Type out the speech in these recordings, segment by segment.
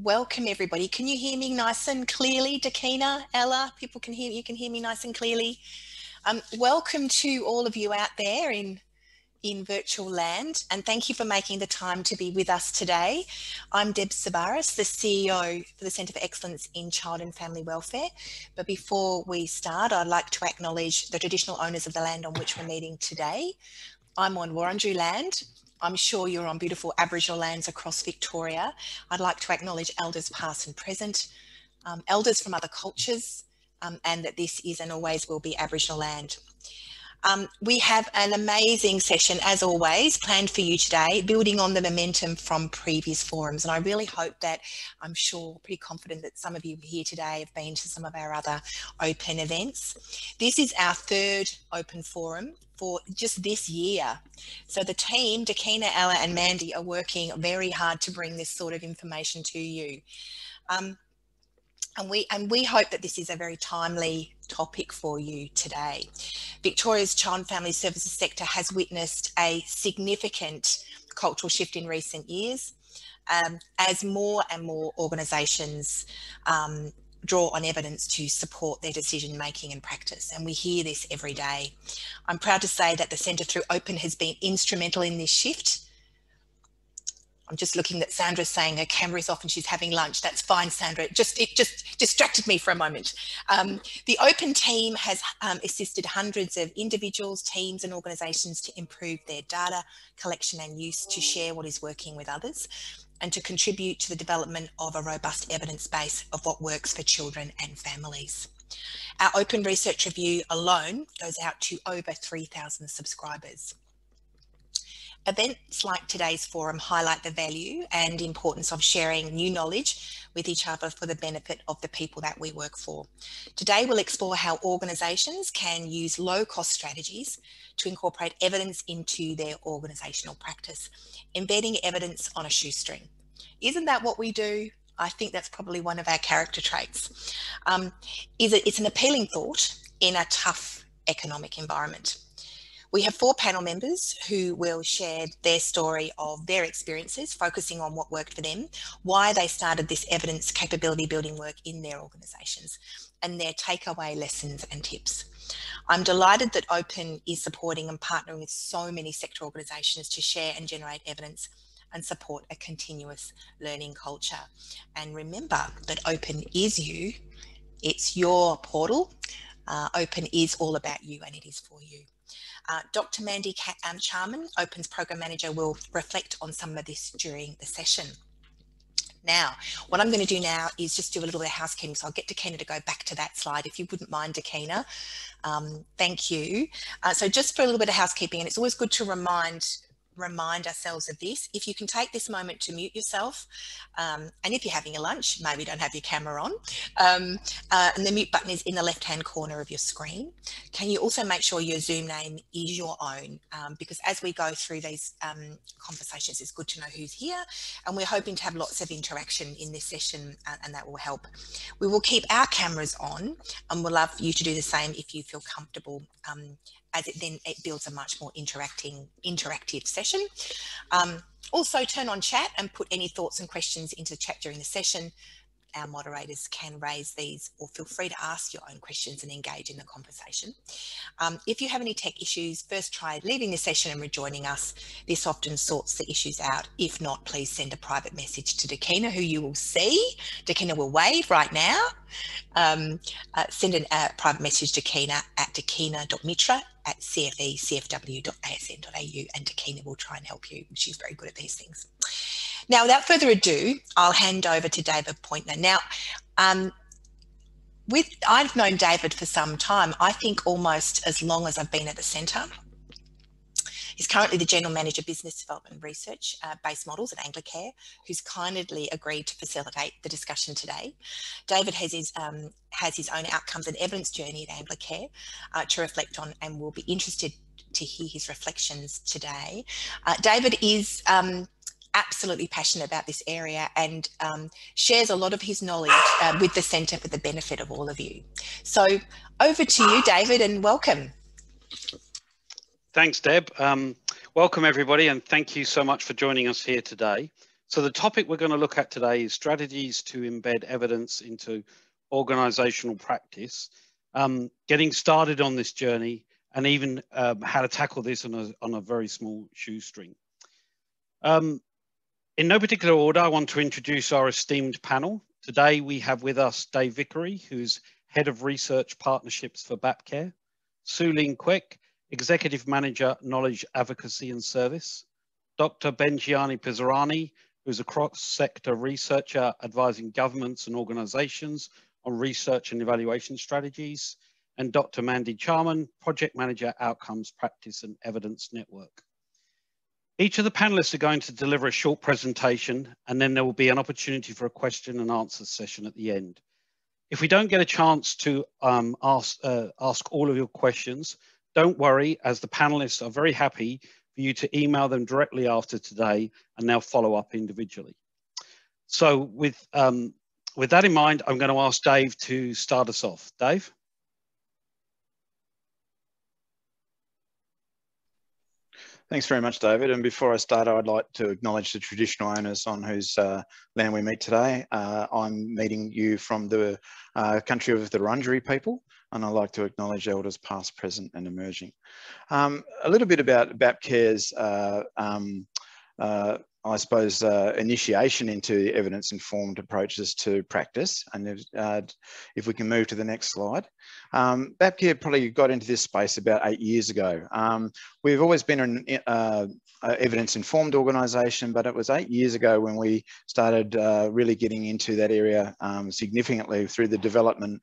Welcome everybody. Can you hear me nice and clearly, Dakina, Ella? People can hear you. Can hear me nice and clearly. Welcome to all of you out there in virtual land, and thank you for making the time to be with us today. I'm Deb Sabaris, the CEO for the Centre for Excellence in Child and Family Welfare. But before we start, I'd like to acknowledge the traditional owners of the land on which we're meeting today. I'm on Wurundjeri land. I'm sure you're on beautiful Aboriginal lands across Victoria. I'd like to acknowledge elders past and present, elders from other cultures, and that this is and always will be Aboriginal land. We have an amazing session, as always, planned for you today, building on the momentum from previous forums. And I really hope that, I'm sure, pretty confident that some of you here today have been to some of our other Open events. This is our third Open forum for just this year. So the team, Dakina, Ella and Mandy, are working very hard to bring this sort of information to you. And we hope that this is a very timely topic for you today. Victoria's child and family services sector has witnessed a significant cultural shift in recent years as more and more organisations draw on evidence to support their decision making and practice, and we hear this every day. I'm proud to say that the Centre through OPEN has been instrumental in this shift. I'm just looking that Sandra's saying her camera is off and she's having lunch. That's fine, Sandra. It just distracted me for a moment. The OPEN team has assisted hundreds of individuals, teams and organisations to improve their data collection and use, to share what is working with others, and to contribute to the development of a robust evidence base of what works for children and families. Our OPEN research review alone goes out to over 3,000 subscribers. Events like today's forum highlight the value and importance of sharing new knowledge with each other for the benefit of the people that we work for. Today we'll explore how organisations can use low-cost strategies to incorporate evidence into their organisational practice, embedding evidence on a shoestring. Isn't that what we do? I think that's probably one of our character traits. It's an appealing thought in a tough economic environment. We have four panel members who will share their story of their experiences, focusing on what worked for them, why they started this evidence capability building work in their organisations, and their takeaway lessons and tips. I'm delighted that OPEN is supporting and partnering with so many sector organisations to share and generate evidence and support a continuous learning culture. And remember that OPEN is you, it's your portal. OPEN is all about you and it is for you. Dr. Mandy Charman, OPEN's Program Manager, will reflect on some of this during the session. Now, what I'm going to do now is just do a little bit of housekeeping, so I'll get Dakina to go back to that slide, if you wouldn't mind, Dakina. Thank you. So just for a little bit of housekeeping, and it's always good to remind ourselves of this. If you can take this moment to mute yourself, and if you're having a lunch, maybe don't have your camera on, and the mute button is in the left hand corner of your screen. Can you also make sure your Zoom name is your own, because as we go through these conversations, it's good to know who's here, and we're hoping to have lots of interaction in this session, and that will help. We will keep our cameras on, and we'll love you to do the same if you feel comfortable, as it builds a much more interactive session. Also turn on chat and put any thoughts and questions into the chat during the session. Our moderators can raise these, or feel free to ask your own questions and engage in the conversation. If you have any tech issues, first try leaving the session and rejoining us. This often sorts the issues out. If not, please send a private message to Dakina, who you will see. Dakina will wave right now. Send a private message to Dakina at dakina.mitra@cfecfw.asn.au, and Dakina will try and help you. She's very good at these things. Now, without further ado, I'll hand over to David Poynter. Now, I've known David for some time, I think almost as long as I've been at the Centre. He's currently the General Manager Business Development and Research Based Models at Anglicare, who's kindly agreed to facilitate the discussion today. David has his own outcomes and evidence journey at Anglicare to reflect on, and will be interested to hear his reflections today. David is absolutely passionate about this area, and shares a lot of his knowledge with the Centre for the benefit of all of you. So over to you, David, and welcome. Thanks, Deb. Welcome everybody, and thank you so much for joining us here today. So the topic we're going to look at today is strategies to embed evidence into organisational practice, getting started on this journey, and even how to tackle this on a very small shoestring. In no particular order, I want to introduce our esteemed panel. Today we have with us Dave Vickery, who's Head of Research Partnerships for BAPcare, Soo-Lin Quek, Executive Manager, Knowledge Advocacy and Service, Dr Bengianni Pizzirani, who's a cross-sector researcher advising governments and organisations on research and evaluation strategies, and Dr Mandy Charman, Project Manager, Outcomes, Practice and Evidence Network. Each of the panellists are going to deliver a short presentation, and then there will be an opportunity for a question and answer session at the end. If we don't get a chance to ask all of your questions, don't worry, as the panellists are very happy for you to email them directly after today, and they'll follow up individually. So with that in mind, I'm going to ask Dave to start us off. Dave? Thanks very much, David. And before I start, I'd like to acknowledge the traditional owners on whose land we meet today. I'm meeting you from the country of the Wurundjeri people, and I'd like to acknowledge elders past, present and emerging. A little bit about BAPcare's I suppose, initiation into evidence-informed approaches to practice. And if we can move to the next slide. BAPcare probably got into this space about 8 years ago. We've always been an evidence-informed organisation, but it was 8 years ago when we started really getting into that area significantly through the development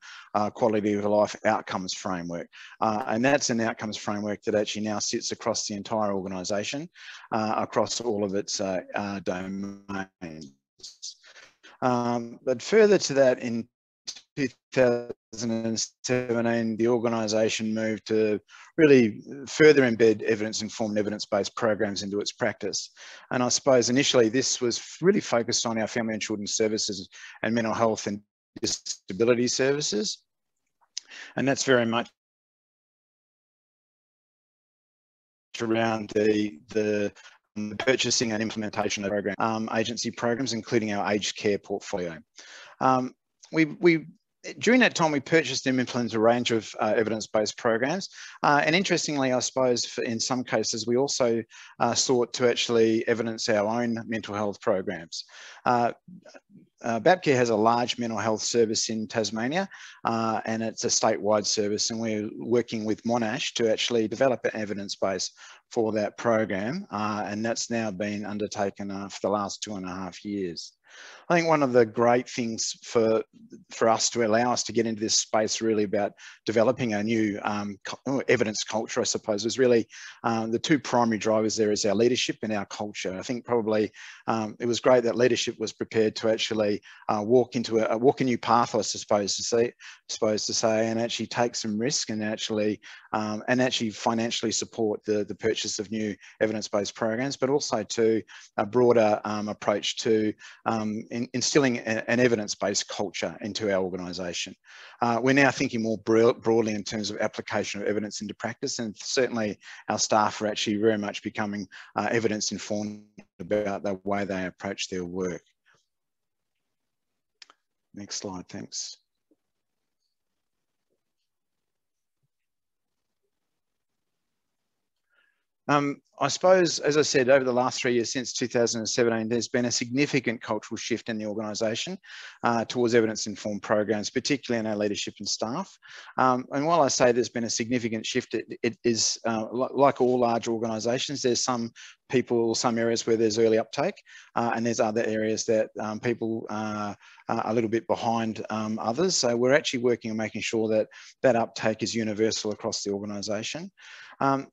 quality of life outcomes framework. And that's an outcomes framework that actually now sits across the entire organisation, across all of its domains. But further to that, in 2017, the organisation moved to really further embed evidence-informed, evidence-based programs into its practice. And I suppose initially this was really focused on our family and children's services and mental health and disability services. And that's very much around the purchasing and implementation of program, agency programs, including our aged care portfolio. During that time, we purchased and implemented a range of evidence-based programs. And interestingly, I suppose, in some cases, we also sought to actually evidence our own mental health programs. BAPcare has a large mental health service in Tasmania, and it's a statewide service, and we're working with Monash to actually develop an evidence base for that program, and that's now been undertaken for the last 2.5 years. I think one of the great things for us to allow us to get into this space really about developing a new evidence culture, I suppose, is really the two primary drivers there is our leadership and our culture. I think probably it was great that leadership was prepared to actually walk a new path, I suppose to say, and actually take some risk and actually financially support the purchase of new evidence-based programs, but also to a broader approach to instilling an evidence-based culture into our organisation. We're now thinking more broadly in terms of application of evidence into practice, and certainly our staff are actually very much becoming evidence-informed about the way they approach their work. Next slide, thanks. I suppose, as I said, over the last 3 years since 2017, there's been a significant cultural shift in the organisation towards evidence-informed programs, particularly in our leadership and staff. And while I say there's been a significant shift, it is, like all large organisations, there's some people, some areas where there's early uptake, and there's other areas that people are a little bit behind others. So we're actually working on making sure that that uptake is universal across the organisation.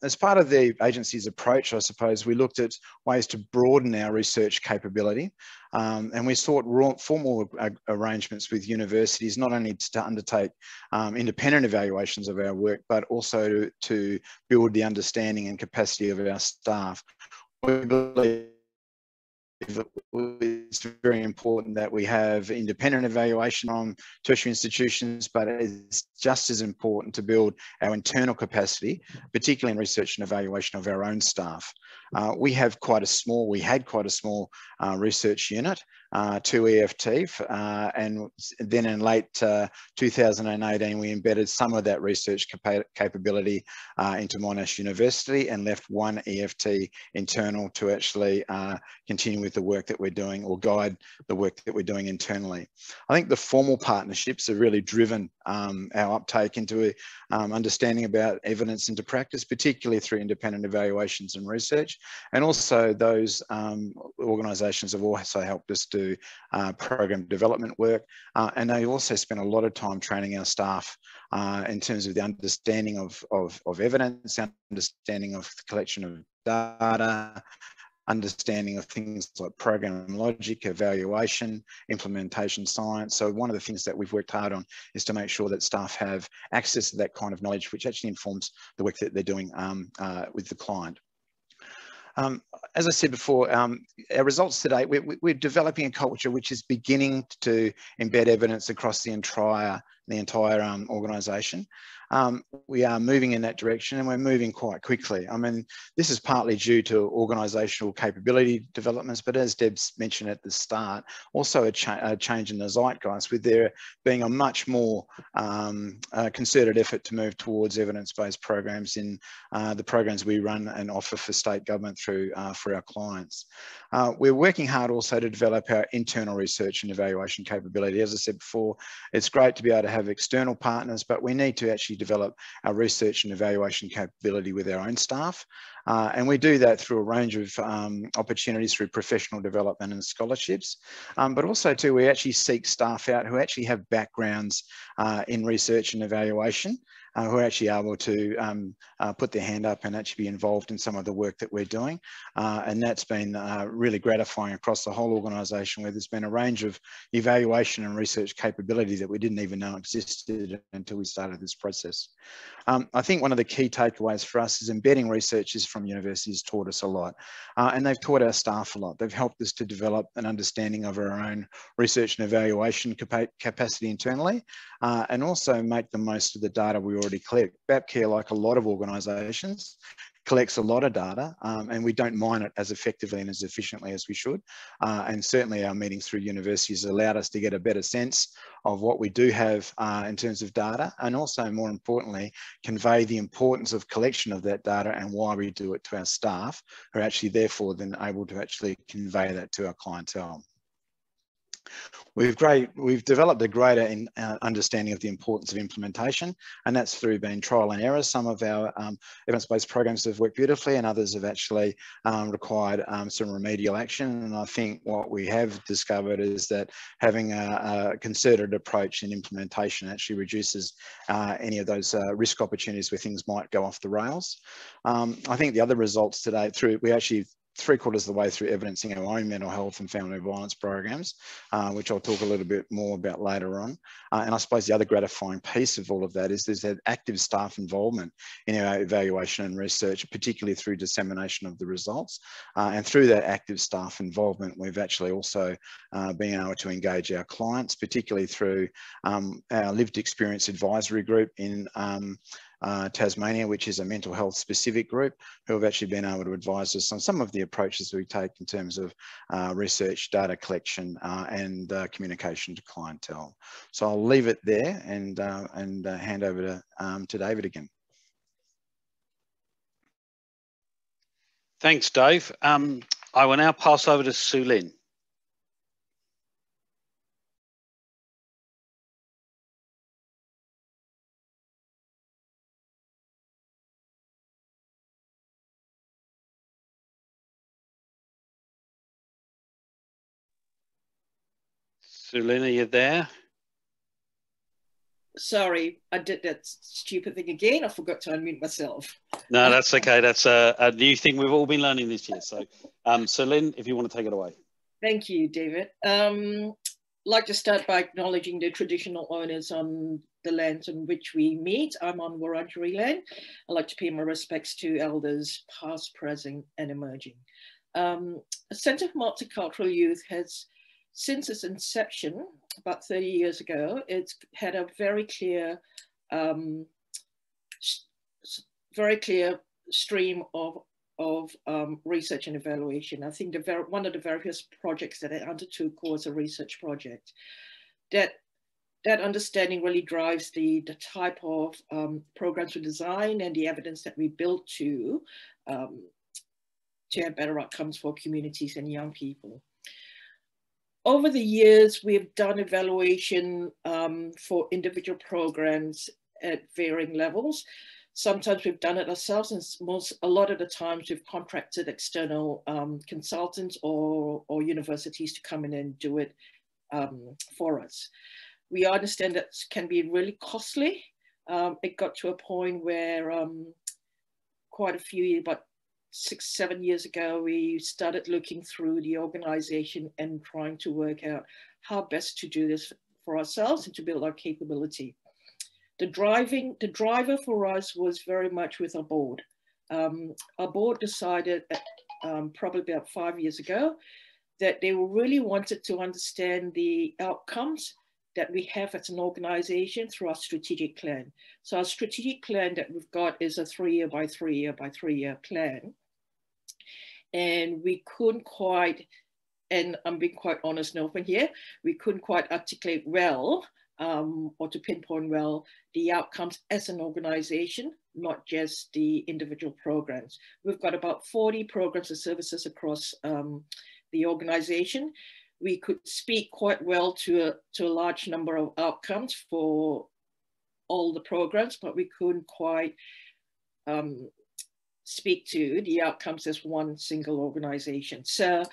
As part of the agency's approach, I suppose, we looked at ways to broaden our research capability, and we sought formal arrangements with universities, not only to undertake independent evaluations of our work, but also to build the understanding and capacity of our staff. We believe it's very important that we have independent evaluation on tertiary institutions, but it's just as important to build our internal capacity, particularly in research and evaluation of our own staff. We had quite a small research unit to EFT, and then in late 2018, we embedded some of that research capability into Monash University and left one EFT internal to actually continue with the work that we're doing, or guide the work that we're doing internally. I think the formal partnerships have really driven our uptake into understanding about evidence into practice, particularly through independent evaluations and research. And also those organisations have also helped us do program development work. And they also spent a lot of time training our staff in terms of the understanding of evidence, understanding of the collection of data, understanding of things like program logic, evaluation, implementation science. So one of the things that we've worked hard on is to make sure that staff have access to that kind of knowledge, which actually informs the work that they're doing with the client. As I said before, our results today, we're developing a culture which is beginning to embed evidence across the entire organisation. We are moving in that direction, and we're moving quite quickly. I mean, this is partly due to organisational capability developments, but as Deb's mentioned at the start, also a change in the zeitgeist, with there being a much more concerted effort to move towards evidence-based programs in the programs we run and offer for state government through for our clients. We're working hard also to develop our internal research and evaluation capability. As I said before, it's great to be able to have external partners, but we need to actually develop our research and evaluation capability with our own staff. And we do that through a range of opportunities through professional development and scholarships, but also too, we actually seek staff out who actually have backgrounds in research and evaluation, who are actually able to put their hand up and actually be involved in some of the work that we're doing. And that's been really gratifying across the whole organisation, where there's been a range of evaluation and research capability that we didn't even know existed until we started this process. I think one of the key takeaways for us is embedding researchers from universities taught us a lot, and they've taught our staff a lot. They've helped us to develop an understanding of our own research and evaluation capacity internally, and also make the most of the data we already collect. BAPcare, like a lot of organisations, collects a lot of data, and we don't mine it as effectively and as efficiently as we should. And certainly our meetings through universities allowed us to get a better sense of what we do have in terms of data, and also, more importantly, convey the importance of collection of that data and why we do it to our staff, who are actually therefore then able to actually convey that to our clientele. We've developed a greater understanding of the importance of implementation, and that's through being trial and error. Some of our evidence-based programs have worked beautifully, and others have actually required some remedial action. And I think what we have discovered is that having a concerted approach in implementation actually reduces any of those risk opportunities where things might go off the rails. I think the other results today, we actually three-quarters of the way through evidencing our own mental health and family violence programs, which I'll talk a little bit more about later on. And I suppose the other gratifying piece of all of that is there's that active staff involvement in our evaluation and research, particularly through dissemination of the results. And through that active staff involvement, we've actually also been able to engage our clients, particularly through our lived experience advisory group in Tasmania, which is a mental health specific group, who have actually been able to advise us on some of the approaches we take in terms of research, data collection, and communication to clientele. So I'll leave it there and hand over to David again. Thanks, Dave. I will now pass over to Soo-Lin. Soo-Lin, are you there? Sorry, I did that stupid thing again. I forgot to unmute myself. No, that's okay. That's a new thing we've all been learning this year. So, Soo-Lin, if you want to take it away. Thank you, David. I'd like to start by acknowledging the traditional owners on the lands on which we meet. I'm on Wurundjeri land. I'd like to pay my respects to elders past, present, and emerging. A Centre for Multicultural Youth has, since its inception about 30 years ago, it's had a very clear stream of of research and evaluation. I think one of the various projects that I undertook was a research project. That understanding really drives the type of programs we design and the evidence that we build to have better outcomes for communities and young people. Over the years, we've done evaluation for individual programs at varying levels. Sometimes we've done it ourselves, and a lot of the times we've contracted external consultants or universities to come in and do it for us. We understand that can be really costly. It got to a point where about 6-7 years ago, we started looking through the organisation and trying to work out how best to do this for ourselves and to build our capability. The driver for us was very much with our board. Our board decided probably about 5 years ago that they really wanted to understand the outcomes that we have as an organisation through our strategic plan. So our strategic plan that we've got is a 3-year by 3-year by 3-year plan. And we couldn't quite, and I'm being quite honest and open here, we couldn't quite articulate well or to pinpoint well the outcomes as an organisation, not just the individual programs. We've got about 40 programs and services across the organisation. We could speak quite well to a large number of outcomes for all the programs, but we couldn't quite speak to the outcomes as one single organisation. So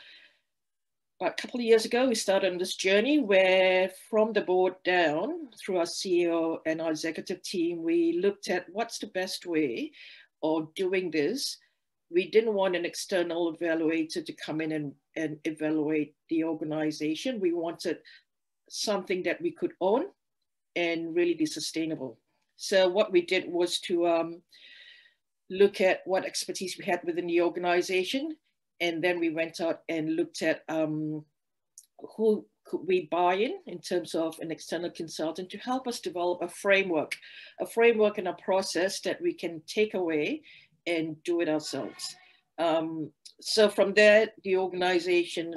about a couple of years ago, we started on this journey where from the board down through our CEO and our executive team, we looked at what's the best way of doing this. We didn't want an external evaluator to come in and evaluate the organisation. We wanted something that we could own and really be sustainable. So what we did was to look at what expertise we had within the organisation, and then we went out and looked at who could we buy in terms of an external consultant to help us develop a framework and a process that we can take away and do it ourselves. So from there, the organisation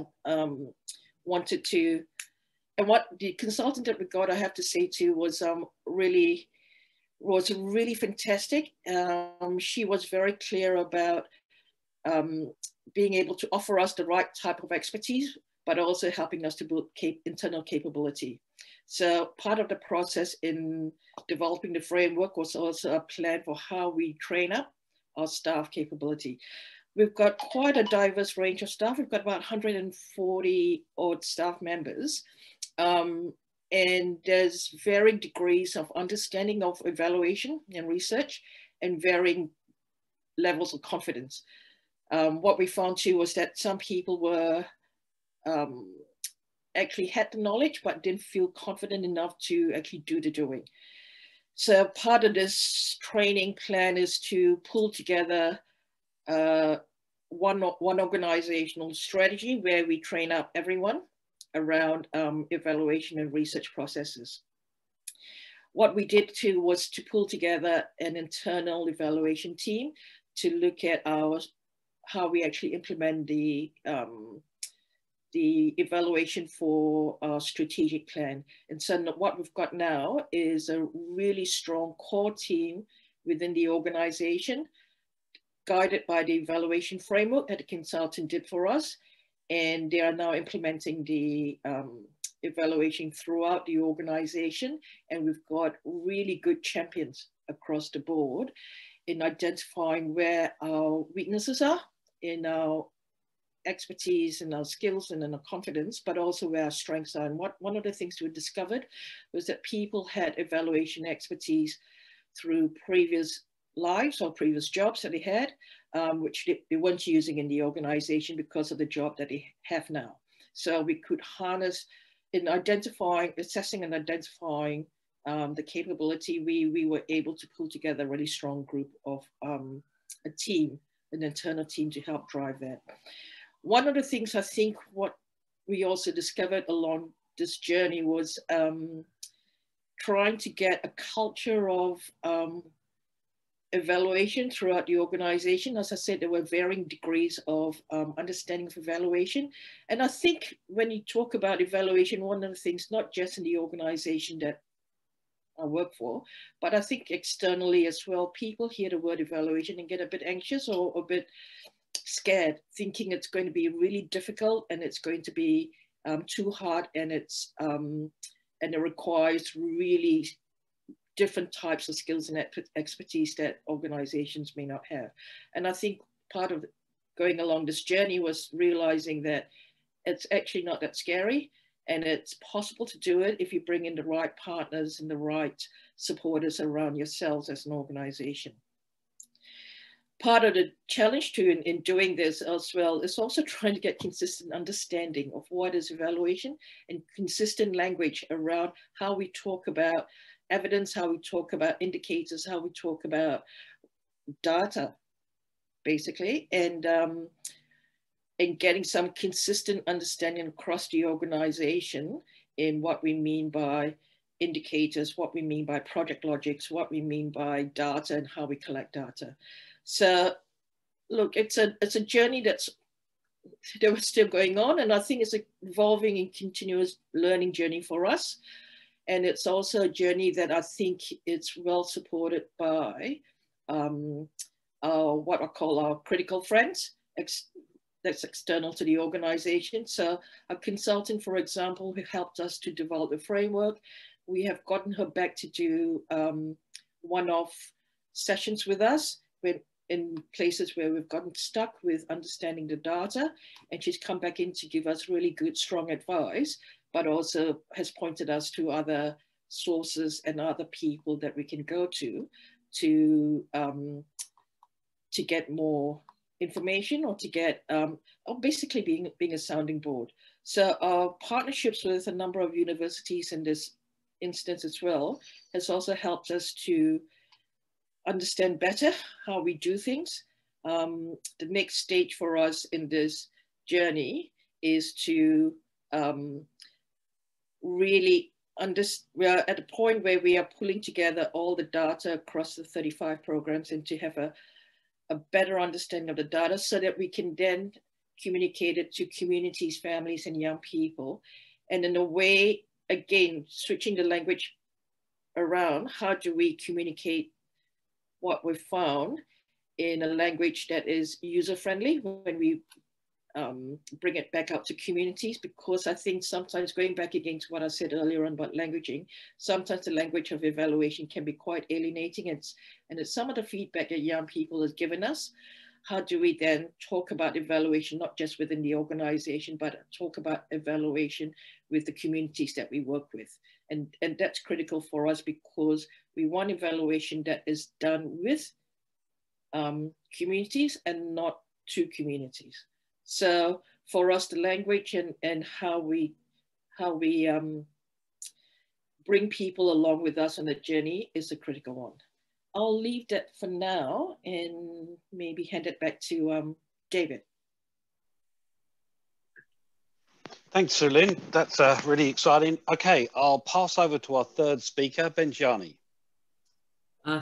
wanted to, and what the consultant that we got, I have to say too, was really fantastic. She was very clear about being able to offer us the right type of expertise, but also helping us to build internal capability. So part of the process in developing the framework was also a plan for how we train up our staff capability. We've got quite a diverse range of staff. We've got about 140 odd staff members. And there's varying degrees of understanding of evaluation and research and varying levels of confidence. What we found too was that some people were actually had the knowledge, but didn't feel confident enough to actually do the doing. So part of this training plan is to pull together one organizational strategy where we train up everyone around evaluation and research processes. What we did too was to pull together an internal evaluation team to look at how we actually implement the evaluation for our strategic plan. And so what we've got now is a really strong core team within the organization, guided by the evaluation framework that the consultant did for us. And they are now implementing the evaluation throughout the organization. And we've got really good champions across the board in identifying where our weaknesses are in our expertise and our skills and in our confidence, but also where our strengths are. And one of the things we discovered was that people had evaluation expertise through previous lives or previous jobs that they had, which they weren't using in the organisation because of the job that they have now. So we could harness in assessing and identifying the capability. We were able to pull together a really strong group of a team, an internal team to help drive that. One of the things I think what we also discovered along this journey was trying to get a culture of evaluation throughout the organization. As I said, there were varying degrees of understanding of evaluation. And I think when you talk about evaluation, one of the things, not just in the organization that I work for, but I think externally as well, people hear the word evaluation and get a bit anxious or a bit scared, thinking it's going to be really difficult and it's going to be too hard, and it's and it requires really different types of skills and expertise that organizations may not have. And I think part of going along this journey was realizing that it's actually not that scary, and it's possible to do it if you bring in the right partners and the right supporters around yourselves as an organization. Part of the challenge too in doing this as well is also trying to get consistent understanding of what is evaluation and consistent language around how we talk about evidence, how we talk about indicators, how we talk about data, basically, and getting some consistent understanding across the organization in what we mean by indicators, what we mean by project logics, what we mean by data, and how we collect data. So look, it's a journey that was still going on, and I think it's an evolving and continuous learning journey for us. And it's also a journey that I think it's well supported by what I call our critical friends, that's external to the organization. So a consultant, for example, who helped us to develop the framework, we have gotten her back to do one-off sessions with us in places where we've gotten stuck with understanding the data, and she's come back in to give us really good, strong advice, but also has pointed us to other sources and other people that we can go to get more information, or to get, or basically being a sounding board. So our partnerships with a number of universities in this instance as well has also helped us to understand better how we do things. The next stage for us in this journey is to really understand. We are at a point where we are pulling together all the data across the 35 programs, and to have a better understanding of the data so that we can then communicate it to communities, families, and young people. And in a way, again, switching the language around, how do we communicate what we've found in a language that is user-friendly when we bring it back up to communities? Because I think sometimes, going back again to what I said earlier on about languaging, sometimes the language of evaluation can be quite alienating, and it's some of the feedback that young people has given us. How do we then talk about evaluation, not just within the organization, but talk about evaluation with the communities that we work with? And that's critical for us, because we want evaluation that is done with communities and not to communities. So for us, the language and how we bring people along with us on the journey is a critical one. I'll leave that for now and maybe hand it back to David. Thanks, Soo-Lin. That's really exciting. Okay, I'll pass over to our third speaker, Bengianni.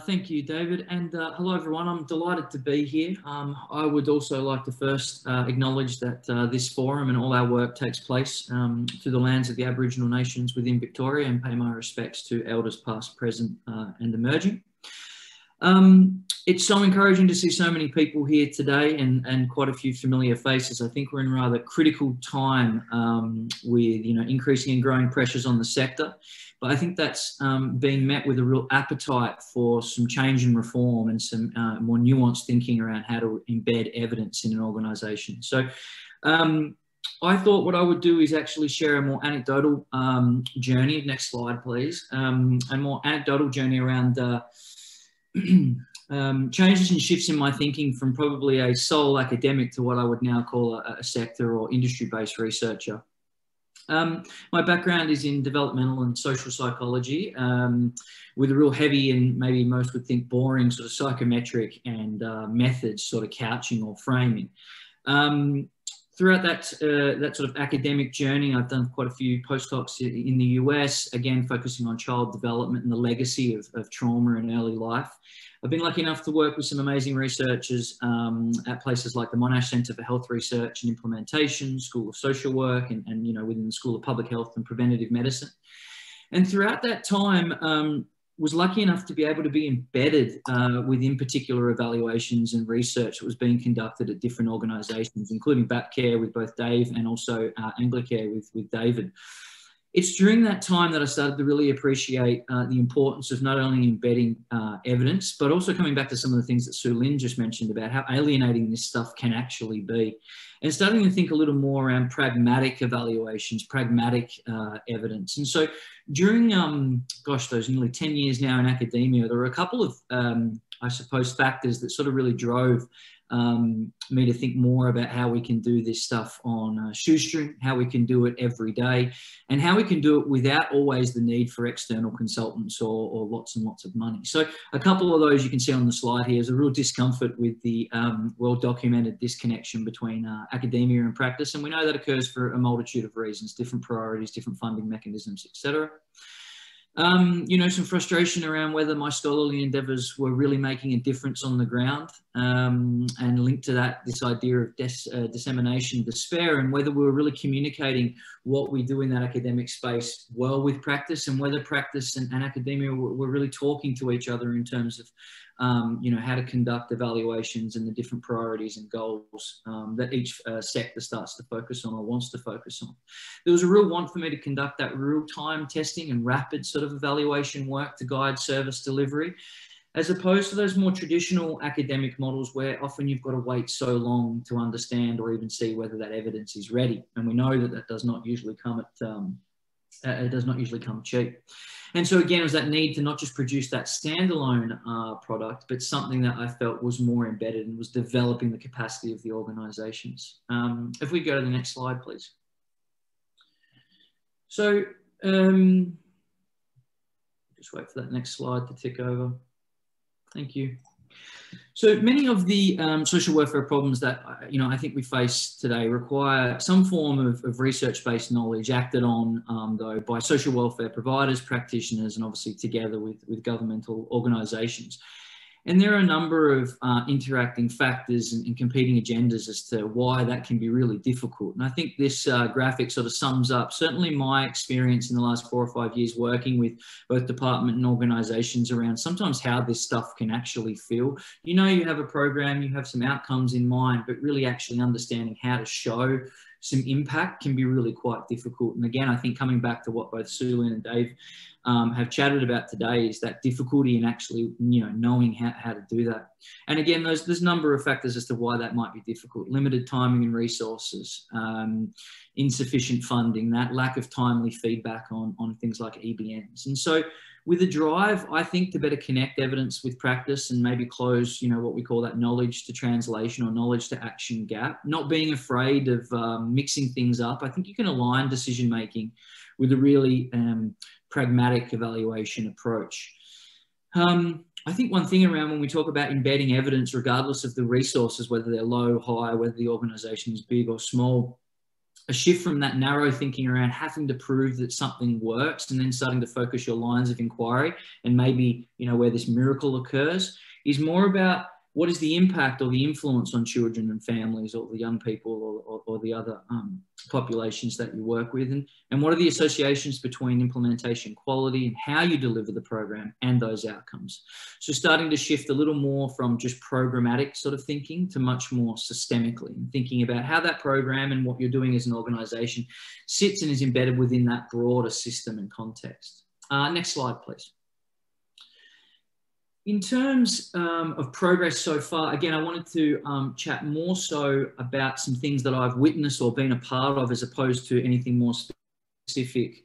Thank you, David, and hello everyone. I'm delighted to be here. I would also like to first acknowledge that this forum and all our work takes place through the lands of the Aboriginal nations within Victoria, and pay my respects to elders past, present and emerging. It's so encouraging to see so many people here today, and quite a few familiar faces. I think we're in rather critical time with increasing and growing pressures on the sector. But I think that's being met with a real appetite for some change and reform, and some more nuanced thinking around how to embed evidence in an organisation. So I thought what I would do is actually share a more anecdotal journey. Next slide, please. A more anecdotal journey around changes and shifts in my thinking from probably a sole academic to what I would now call a sector or industry-based researcher. My background is in developmental and social psychology, with a real heavy and maybe most would think boring sort of psychometric and methods sort of couching or framing. Throughout that sort of academic journey, I've done quite a few postdocs in the US, again, focusing on child development and the legacy of trauma in early life. I've been lucky enough to work with some amazing researchers at places like the Monash Centre for Health Research and Implementation, School of Social Work, and you know, within the School of Public Health and Preventative Medicine. And throughout that time, was lucky enough to be able to be embedded within particular evaluations and research that was being conducted at different organisations, including BAPcare with both Dave and also Anglicare with David. It's during that time that I started to really appreciate the importance of not only embedding evidence, but also coming back to some of the things that Soo-Lin just mentioned about how alienating this stuff can actually be. And starting to think a little more around pragmatic evaluations, pragmatic evidence. And so during, gosh, those nearly 10 years now in academia, there were a couple of, I suppose, factors that sort of really drove me to think more about how we can do this stuff on shoestring, how we can do it every day, and how we can do it without always the need for external consultants or lots and lots of money. So a couple of those you can see on the slide here is a real discomfort with the well-documented disconnection between academia and practice, and we know that occurs for a multitude of reasons, different priorities, different funding mechanisms, etc. You know, some frustration around whether my scholarly endeavours were really making a difference on the ground, and linked to that, this idea of dissemination despair, and whether we were really communicating what we do in that academic space well with practice, and whether practice and academia were really talking to each other in terms of, you know, how to conduct evaluations and the different priorities and goals that each sector starts to focus on or wants to focus on. There was a real want for me to conduct that real-time testing and rapid sort of evaluation work to guide service delivery, as opposed to those more traditional academic models where often you've got to wait so long to understand or even see whether that evidence is ready. And we know that that does not usually come at it does not usually come cheap. And so again, it was that need to not just produce that standalone product, but something that I felt was more embedded and was developing the capacity of the organisations. If we go to the next slide, please. So just wait for that next slide to tick over. Thank you. So many of the social welfare problems that, you know, I think we face today require some form of research-based knowledge acted on, though, by social welfare providers, practitioners, and obviously together with governmental organisations. And there are a number of interacting factors and competing agendas as to why that can be really difficult. And I think this graphic sort of sums up certainly my experience in the last 4 or 5 years working with both department and organisations around sometimes how this stuff can actually feel. You know, you have a program, you have some outcomes in mind, but really actually understanding how to show some impact can be really quite difficult. And again, I think coming back to what both Soo-Lin and Dave have chatted about today is that difficulty in actually, you know, knowing how to do that. And again, there's a number of factors as to why that might be difficult. Limited timing and resources, insufficient funding, that lack of timely feedback on things like EBMs. And so with a drive, I think, to better connect evidence with practice and maybe close, you know, what we call that knowledge to translation or knowledge to action gap, not being afraid of mixing things up. I think you can align decision-making with a really pragmatic evaluation approach. I think one thing around when we talk about embedding evidence, regardless of the resources, whether they're low, high, whether the organisation is big or small, a shift from that narrow thinking around having to prove that something works and then starting to focus your lines of inquiry and maybe, you know, where this miracle occurs is more about what is the impact or the influence on children and families or the young people or the other populations that you work with, and what are the associations between implementation quality and how you deliver the program and those outcomes. So starting to shift a little more from just programmatic sort of thinking to much more systemically, and thinking about how that program and what you're doing as an organisation sits and is embedded within that broader system and context. Next slide, please. In terms of progress so far, again, I wanted to chat more so about some things that I've witnessed or been a part of as opposed to anything more specific,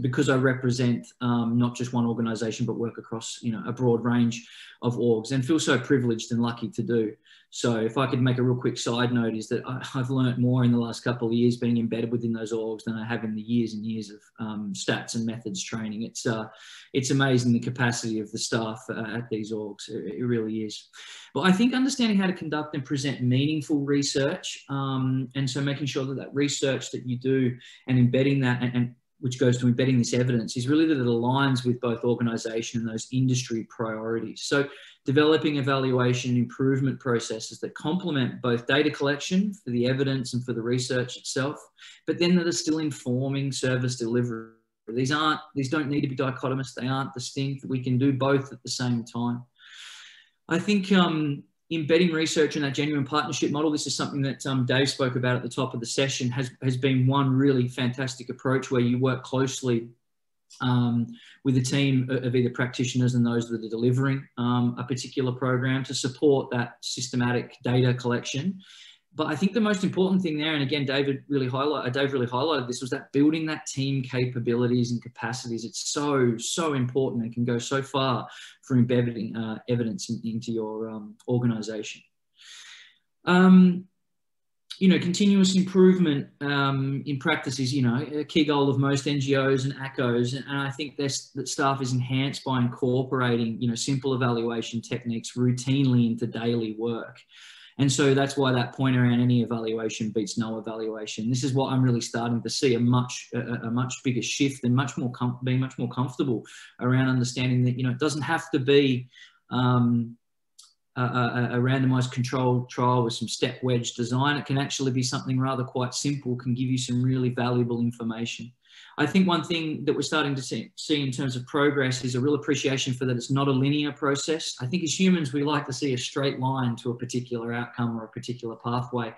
because I represent not just one organisation but work across, you know, a broad range of orgs and feel so privileged and lucky to do. So if I could make a real quick side note, is that I've learned more in the last couple of years being embedded within those orgs than I have in the years and years of stats and methods training. It's amazing the capacity of the staff at these orgs. It really is. But I think understanding how to conduct and present meaningful research, and so making sure that that research that you do and embedding that, and which goes to embedding this evidence, is really that it aligns with both organisation and those industry priorities. So developing evaluation and improvement processes that complement both data collection for the evidence and for the research itself, but then that are still informing service delivery. These don't need to be dichotomous, they aren't distinct, we can do both at the same time. I think embedding research in that genuine partnership model, this is something that Dave spoke about at the top of the session, has been one really fantastic approach where you work closely with a team of either practitioners and those that are delivering a particular program to support that systematic data collection. But I think the most important thing there, and again, Dave really highlighted this, was that building that team capabilities and capacities. It's so, so important and can go so far for embedding evidence into your organisation. Continuous improvement in practice is, a key goal of most NGOs and ACOs. And I think that staff is enhanced by incorporating, simple evaluation techniques routinely into daily work. And so that's why that point around any evaluation beats no evaluation. This is what I'm really starting to see, a much bigger shift and being much more comfortable around understanding that, it doesn't have to be a randomized controlled trial with some step wedge design. It can actually be something rather quite simple, can give you some really valuable information. I think one thing that we're starting to see in terms of progress is a real appreciation for that it's not a linear process. I think as humans, we like to see a straight line to a particular outcome or a particular pathway.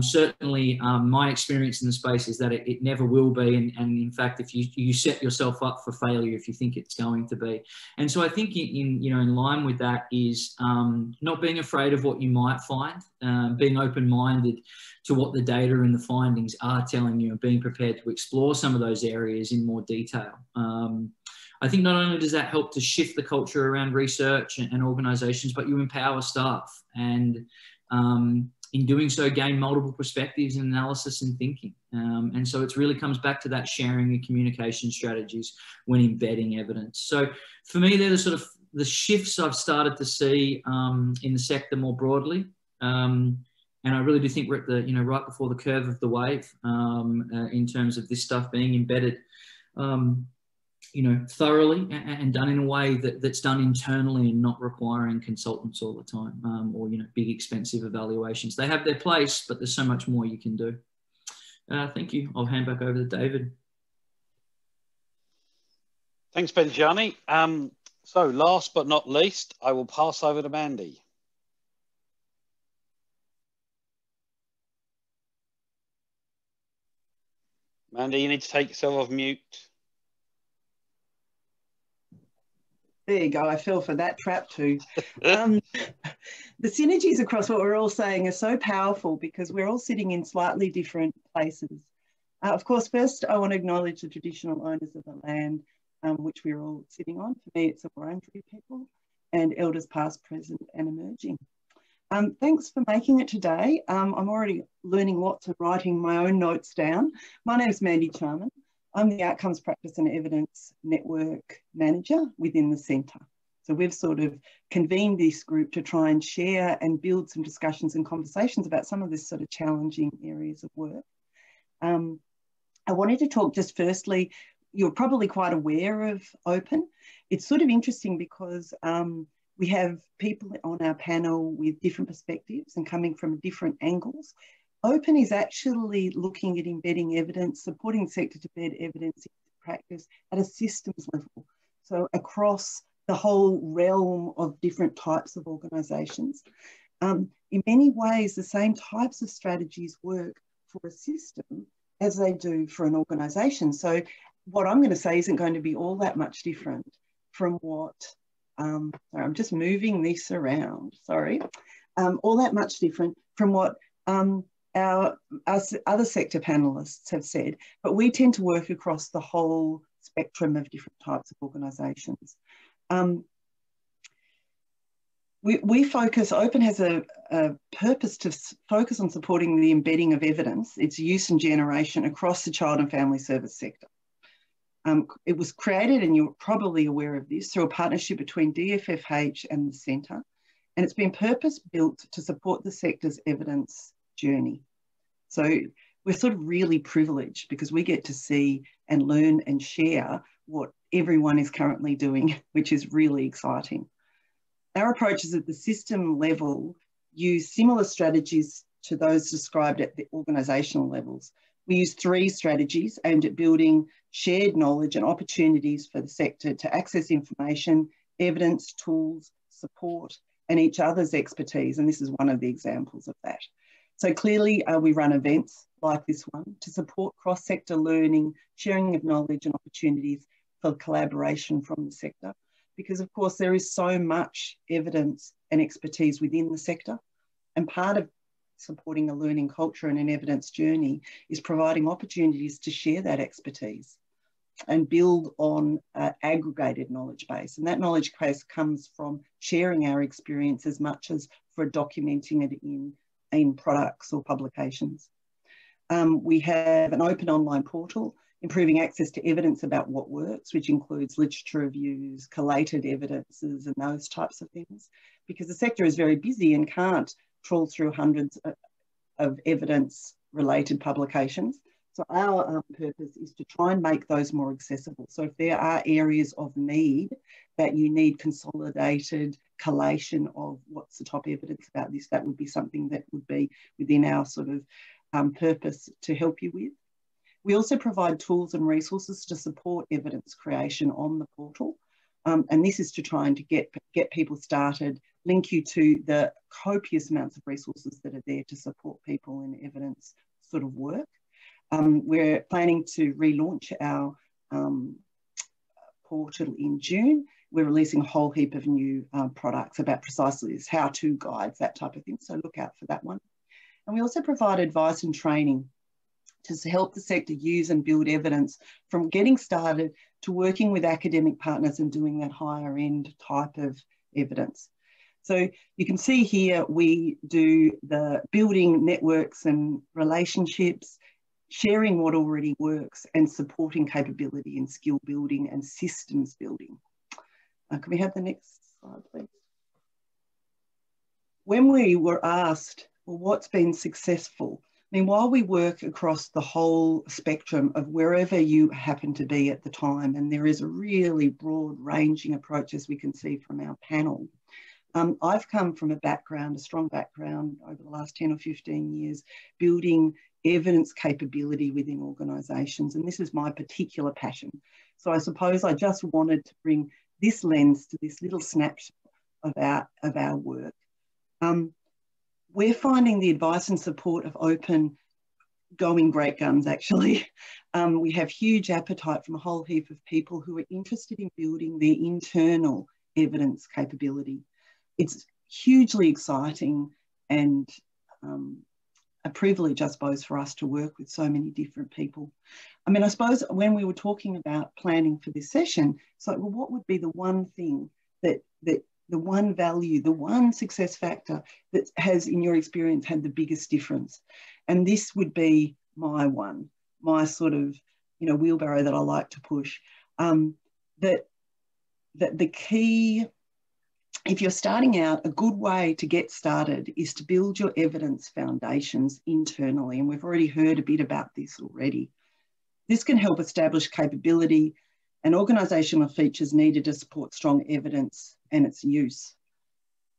Certainly, my experience in the space is that it never will be. And in fact, if you set yourself up for failure, if you think it's going to be. And so I think in line with that is not being afraid of what you might find, being open-minded to what the data and the findings are telling you and being prepared to explore some of those areas in more detail. I think not only does that help to shift the culture around research and organisations, but you empower staff and in doing so, gain multiple perspectives and analysis and thinking. And so it really comes back to that sharing and communication strategies when embedding evidence. So for me, they're the sort of the shifts I've started to see in the sector more broadly. And I really do think we're at the, right before the curve of the wave in terms of this stuff being embedded, thoroughly and done in a way that's done internally and not requiring consultants all the time or, big expensive evaluations. They have their place, but there's so much more you can do. Thank you. I'll hand back over to David. Thanks, Bengianni. So last but not least, I will pass over to Mandy. Mandy, you need to take yourself off mute. There you go, I fell for that trap too. The synergies across what we're all saying are so powerful because we're all sitting in slightly different places. Of course, first I want to acknowledge the traditional owners of the land which we're all sitting on. For me, it's the Wurundjeri people and elders past, present and emerging. Thanks for making it today. I'm already learning lots and writing my own notes down. My name's Mandy Charman. I'm the Outcomes Practice and Evidence Network Manager within the Centre. So we've sort of convened this group to try and share and build some discussions and conversations about some of this sort of challenging areas of work. I wanted to talk just firstly, you're probably quite aware of OPEN. It's sort of interesting because we have people on our panel with different perspectives and coming from different angles. OPEN is actually looking at embedding evidence, supporting sector to bed evidence in practice at a systems level. So across the whole realm of different types of organisations. In many ways, the same types of strategies work for a system as they do for an organisation. So what I'm going to say isn't going to be all that much different from what, sorry, I'm just moving this around, sorry, all that much different from what our other sector panellists have said, but we tend to work across the whole spectrum of different types of organisations. We focus, OPEN has a purpose to focus on supporting the embedding of evidence, its use and generation across the child and family service sector. It was created, and you're probably aware of this, through a partnership between DFFH and the Centre, and it's been purpose-built to support the sector's evidence journey. So we're sort of really privileged because we get to see and learn and share what everyone is currently doing, which is really exciting. Our approach is at the system level, use similar strategies to those described at the organisational levels. We use three strategies aimed at building shared knowledge and opportunities for the sector to access information, evidence, tools, support, and each other's expertise. And this is one of the examples of that. So clearly we run events like this one to support cross-sector learning, sharing of knowledge and opportunities for collaboration from the sector. Because of course there is so much evidence and expertise within the sector, and part of supporting a learning culture and an evidence journey is providing opportunities to share that expertise and build on aggregated knowledge base. And that knowledge base comes from sharing our experience as much as for documenting it in products or publications. We have an open online portal, improving access to evidence about what works, which includes literature reviews, collated evidences, and those types of things, because the sector is very busy and can't trawl through hundreds of evidence-related publications. So our purpose is to try and make those more accessible. So if there are areas of need that you need consolidated collation of what's the top evidence about this, that would be something that would be within our sort of purpose to help you with. We also provide tools and resources to support evidence creation on the portal. And this is to try and to get people started, link you to the copious amounts of resources that are there to support people in evidence sort of work. We're planning to relaunch our portal in June. We're releasing a whole heap of new products about precisely this, how-to guides, that type of thing. So look out for that one. And we also provide advice and training to help the sector use and build evidence from getting started to working with academic partners and doing that higher end type of evidence. So you can see here we do the building networks and relationships, sharing what already works, and supporting capability and skill building and systems building. Can we have the next slide, please? When we were asked, well, what's been successful? I mean, while we work across the whole spectrum of wherever you happen to be at the time, and there is a really broad ranging approach, as we can see from our panel, I've come from a strong background over the last 10 or 15 years, building evidence capability within organisations, and this is my particular passion. So I suppose I just wanted to bring this lens to this little snapshot of our work. We're finding the advice and support of OPEN going great guns, actually. We have huge appetite from a whole heap of people who are interested in building their internal evidence capability. It's hugely exciting and a privilege, I suppose, for us to work with so many different people. I mean, I suppose when we were talking about planning for this session, it's like, well, what would be the one thing that the one value, the one success factor that has, in your experience, had the biggest difference? And this would be my one, my sort of, you know, wheelbarrow that I like to push. That the key, if you're starting out, a good way to get started is to build your evidence foundations internally. And we've already heard a bit about this already. This can help establish capability and organisational features needed to support strong evidence and its use.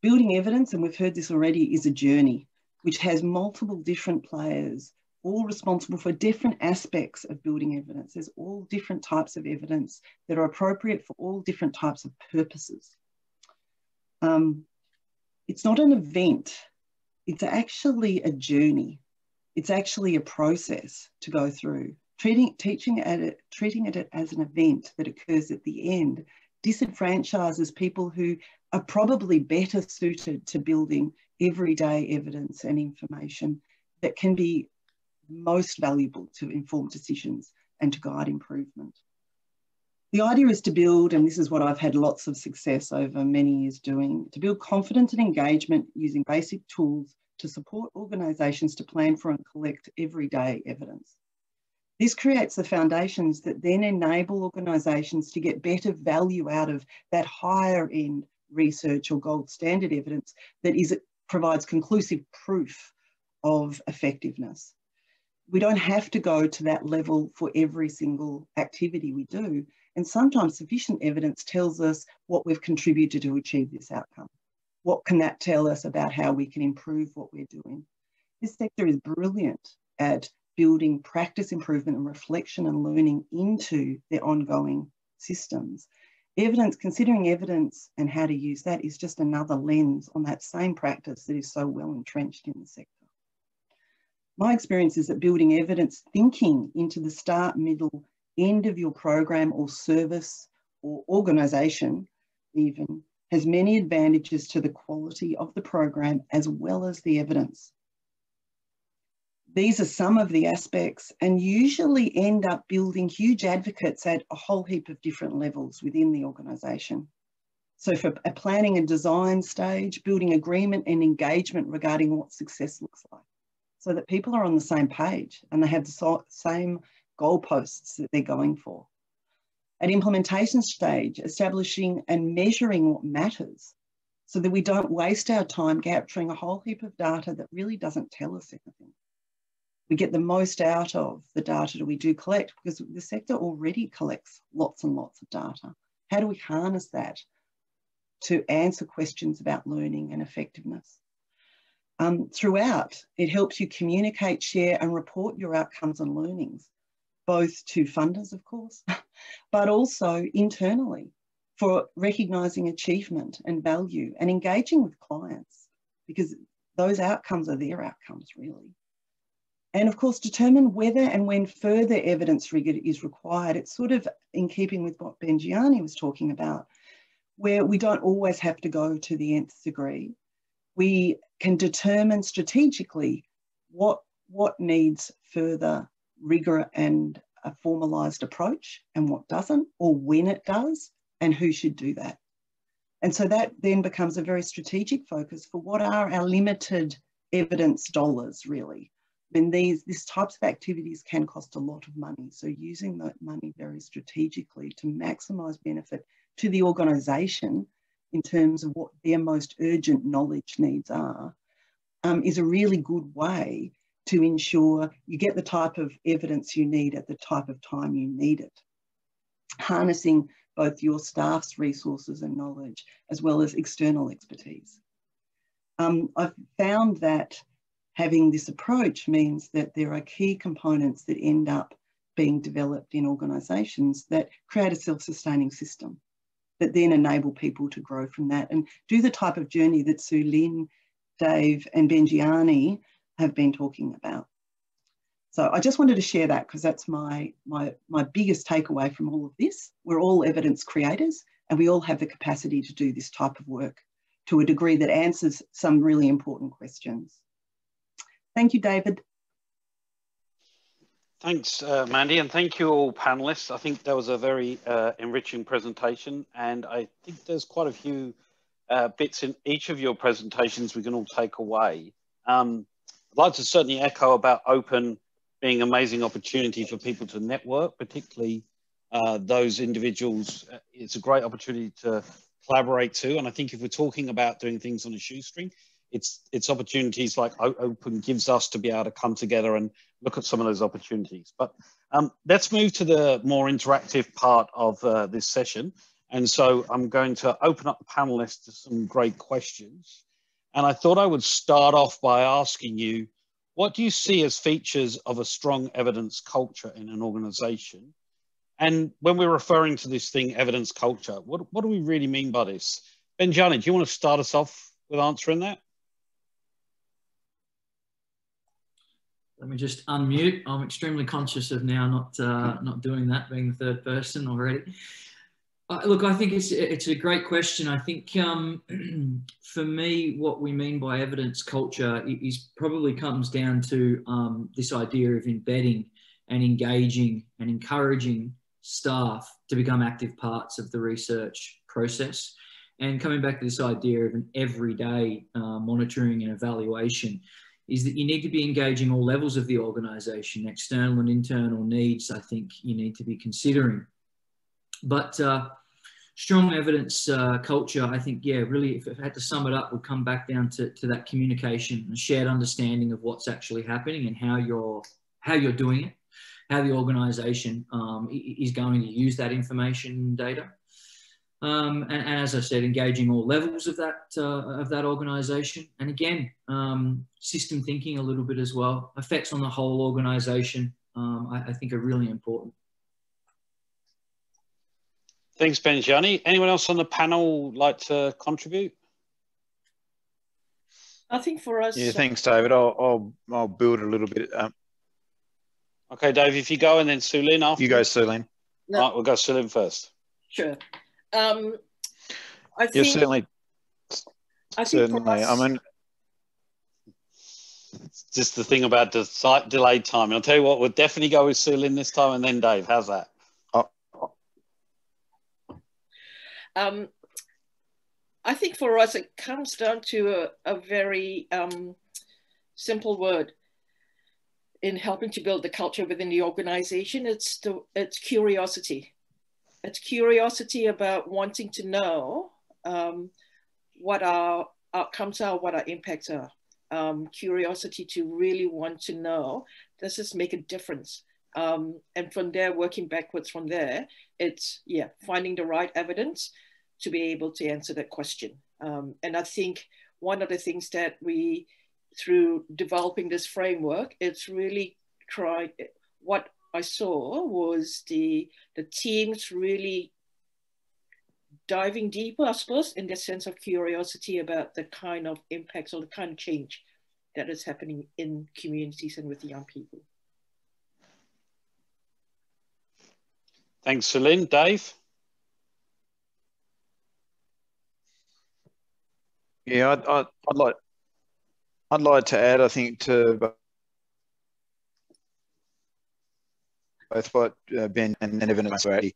Building evidence, and we've heard this already, is a journey which has multiple different players, all responsible for different aspects of building evidence. There's all different types of evidence that are appropriate for all different types of purposes. It's not an event, it's actually a journey. It's actually a process to go through. Treating it as an event that occurs at the end disenfranchises people who are probably better suited to building everyday evidence and information that can be most valuable to inform decisions and to guide improvement. The idea is to build, and this is what I've had lots of success over many years doing, to build confidence and engagement using basic tools to support organisations to plan for and collect everyday evidence. This creates the foundations that then enable organisations to get better value out of that higher end research or gold standard evidence that provides conclusive proof of effectiveness. We don't have to go to that level for every single activity we do, and sometimes sufficient evidence tells us what we've contributed to achieve this outcome. What can that tell us about how we can improve what we're doing? This sector is brilliant at building practice improvement and reflection and learning into their ongoing systems. Evidence, considering evidence and how to use that, is just another lens on that same practice that is so well entrenched in the sector. My experience is that building evidence thinking into the start, middle, end of your program or service or organisation even has many advantages to the quality of the program as well as the evidence. These are some of the aspects and usually end up building huge advocates at a whole heap of different levels within the organisation. So for a planning and design stage, building agreement and engagement regarding what success looks like, so that people are on the same page and they have the same goalposts that they're going for. At implementation stage, establishing and measuring what matters so that we don't waste our time capturing a whole heap of data that really doesn't tell us anything. We get the most out of the data that we do collect because the sector already collects lots and lots of data. How do we harness that to answer questions about learning and effectiveness? Throughout, it helps you communicate, share and report your outcomes and learnings, both to funders, of course, but also internally for recognising achievement and value and engaging with clients, because those outcomes are their outcomes, really. And of course, determine whether and when further evidence is required. It's sort of in keeping with what Bengianni was talking about, where we don't always have to go to the nth degree. We can determine strategically what needs further rigor and a formalised approach and what doesn't, or when it does, and who should do that. And so that then becomes a very strategic focus for what are our limited evidence dollars, really. And these types of activities can cost a lot of money. So using that money very strategically to maximise benefit to the organisation in terms of what their most urgent knowledge needs are, is a really good way to ensure you get the type of evidence you need at the type of time you need it. Harnessing both your staff's resources and knowledge as well as external expertise. I've found that having this approach means that there are key components that end up being developed in organisations that create a self-sustaining system that then enable people to grow from that and do the type of journey that Soo-Lin, Dave and Bengianni have been talking about. So I just wanted to share that because that's my biggest takeaway from all of this. We're all evidence creators and we all have the capacity to do this type of work to a degree that answers some really important questions. Thank you, David. Thanks, Mandy, and thank you all panellists. I think that was a very enriching presentation, and I think there's quite a few bits in each of your presentations we can all take away. I'd like to certainly echo about OPEN being an amazing opportunity for people to network, particularly those individuals. It's a great opportunity to collaborate too, and I think if we're talking about doing things on a shoestring, it's opportunities like OPEN gives us to be able to come together and look at some of those opportunities. But let's move to the more interactive part of this session. And so I'm going to open up the panelists to some great questions. And I thought I would start off by asking you, what do you see as features of a strong evidence culture in an organisation? And when we're referring to this thing, evidence culture, what do we really mean by this? Bengianni, do you want to start us off with answering that? Let me just unmute. I'm extremely conscious of now not doing that, being the third person already. Look, I think it's a great question. I think for me, what we mean by evidence culture is probably comes down to this idea of embedding and engaging and encouraging staff to become active parts of the research process. And coming back to this idea of an everyday monitoring and evaluation is that you need to be engaging all levels of the organisation, external and internal needs, I think you need to be considering. But strong evidence culture, I think, yeah, really, if I had to sum it up, would come back down to that communication and shared understanding of what's actually happening and how you're doing it, how the organisation is going to use that information data. And as I said, engaging all levels of that organisation. And again, system thinking a little bit as well. Effects on the whole organisation, I think, are really important. Thanks, Bengianni. Anyone else on the panel like to contribute? I think for us... Yeah, thanks, David. I'll build a little bit. Okay, Dave, if you go, and then Soo-Lin after. You go, Soo-Lin. No. All right, we'll go Soo-Lin first. Sure. I think, yes, certainly. I think certainly. I mean, it's just the thing about the site delayed time. And I'll tell you what, we'll definitely go with Soo-Lin this time, and then Dave. How's that? I think for us, it comes down to a very simple word in helping to build the culture within the organisation. It's curiosity. It's curiosity about wanting to know what our outcomes are, what our impacts are. Curiosity to really want to know, does this make a difference? And from there, working backwards from there, it's, yeah, finding the right evidence to be able to answer that question. And I think one of the things that we, through developing this framework, it's really tried, what I saw was the teams really diving deeper, I suppose, in their sense of curiosity about the kind of impacts or the kind of change that is happening in communities and with young people. Thanks, Soo-Lin. Dave? Yeah, I'd like to add, I think, to both what Ben and Evan have said,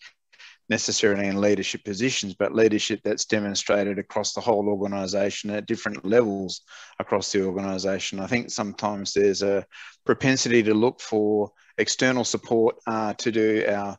necessarily in leadership positions, but leadership that's demonstrated across the whole organisation at different levels across the organisation. I think sometimes there's a propensity to look for external support to do our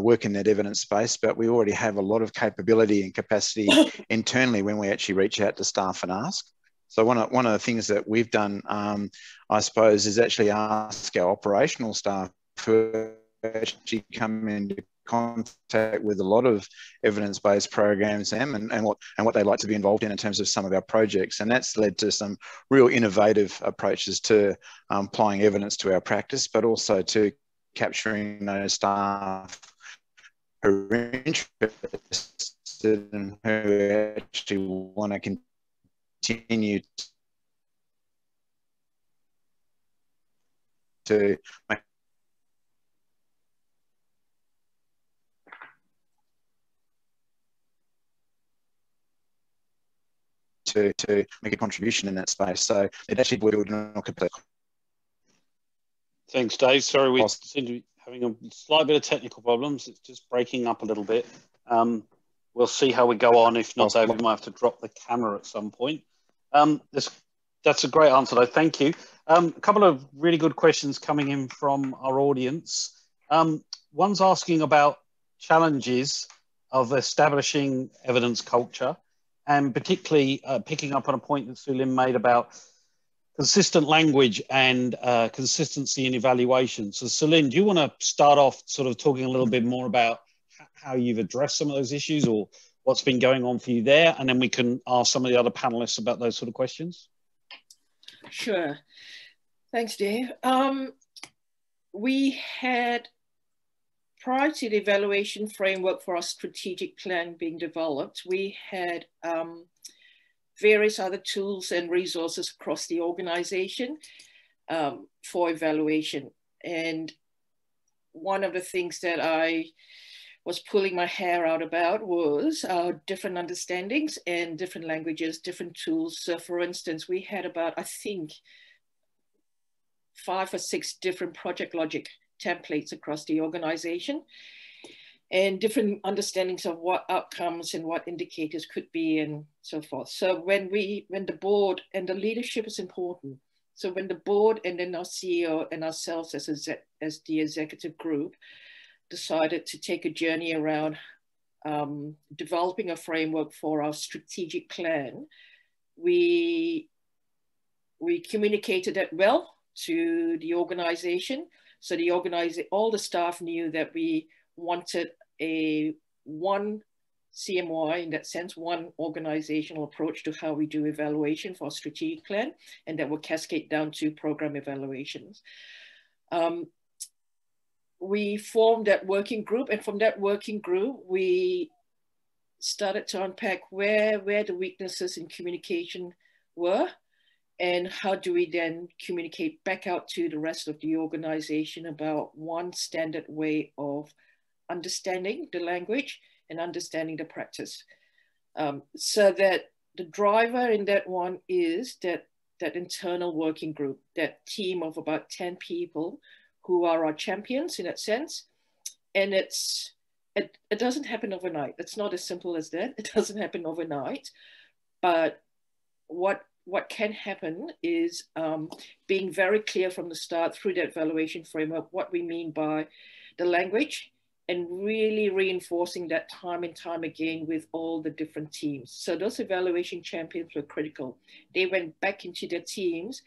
work in that evidence space, but we already have a lot of capability and capacity internally when we actually reach out to staff and ask. So one of the things that we've done, I suppose, is actually ask our operational staff who actually come into contact with a lot of evidence-based programs and what they like to be involved in terms of some of our projects, and that's led to some real innovative approaches to applying evidence to our practice, but also to capturing those staff who are interested and who actually want to continue to make. To make a contribution in that space. So it actually would not complete. Thanks, Dave. Sorry, we seem to be having a slight bit of technical problems. It's just breaking up a little bit. We'll see how we go on. If not, Dave, we might have to drop the camera at some point. That's a great answer, though. Thank you. A couple of really good questions coming in from our audience. One's asking about challenges of establishing evidence culture, and particularly picking up on a point that Soo-Lin made about consistent language and consistency in evaluation. So Soo-Lin, do you want to start off sort of talking a little bit more about how you've addressed some of those issues or what's been going on for you there? And then we can ask some of the other panelists about those sort of questions. Sure. Thanks, Dave. We had, prior to the evaluation framework for our strategic plan being developed, we had various other tools and resources across the organization for evaluation. And one of the things that I was pulling my hair out about was our different understandings and different languages, different tools. So for instance, we had about, I think, 5 or 6 different project logic templates across the organization. and different understandings of what outcomes and what indicators could be and so forth. So when the board and the leadership is important. So when the board and then our CEO and ourselves as the executive group decided to take a journey around developing a framework for our strategic plan, we communicated that well to the organization. So the all the staff knew that we wanted a one CMOI, in that sense, one organizational approach to how we do evaluation for our strategic plan, and that will cascade down to program evaluations. We formed that working group, and from that working group, we started to unpack where the weaknesses in communication were, and how do we then communicate back out to the rest of the organization about one standard way of understanding the language and understanding the practice. So that the driver in that one is that internal working group, that team of about 10 people who are our champions in that sense. And it doesn't happen overnight. It's not as simple as that. It doesn't happen overnight. But what can happen is being very clear from the start through that evaluation framework, what we mean by the language, and really reinforcing that time and time again with all the different teams. So those evaluation champions were critical. They went back into their teams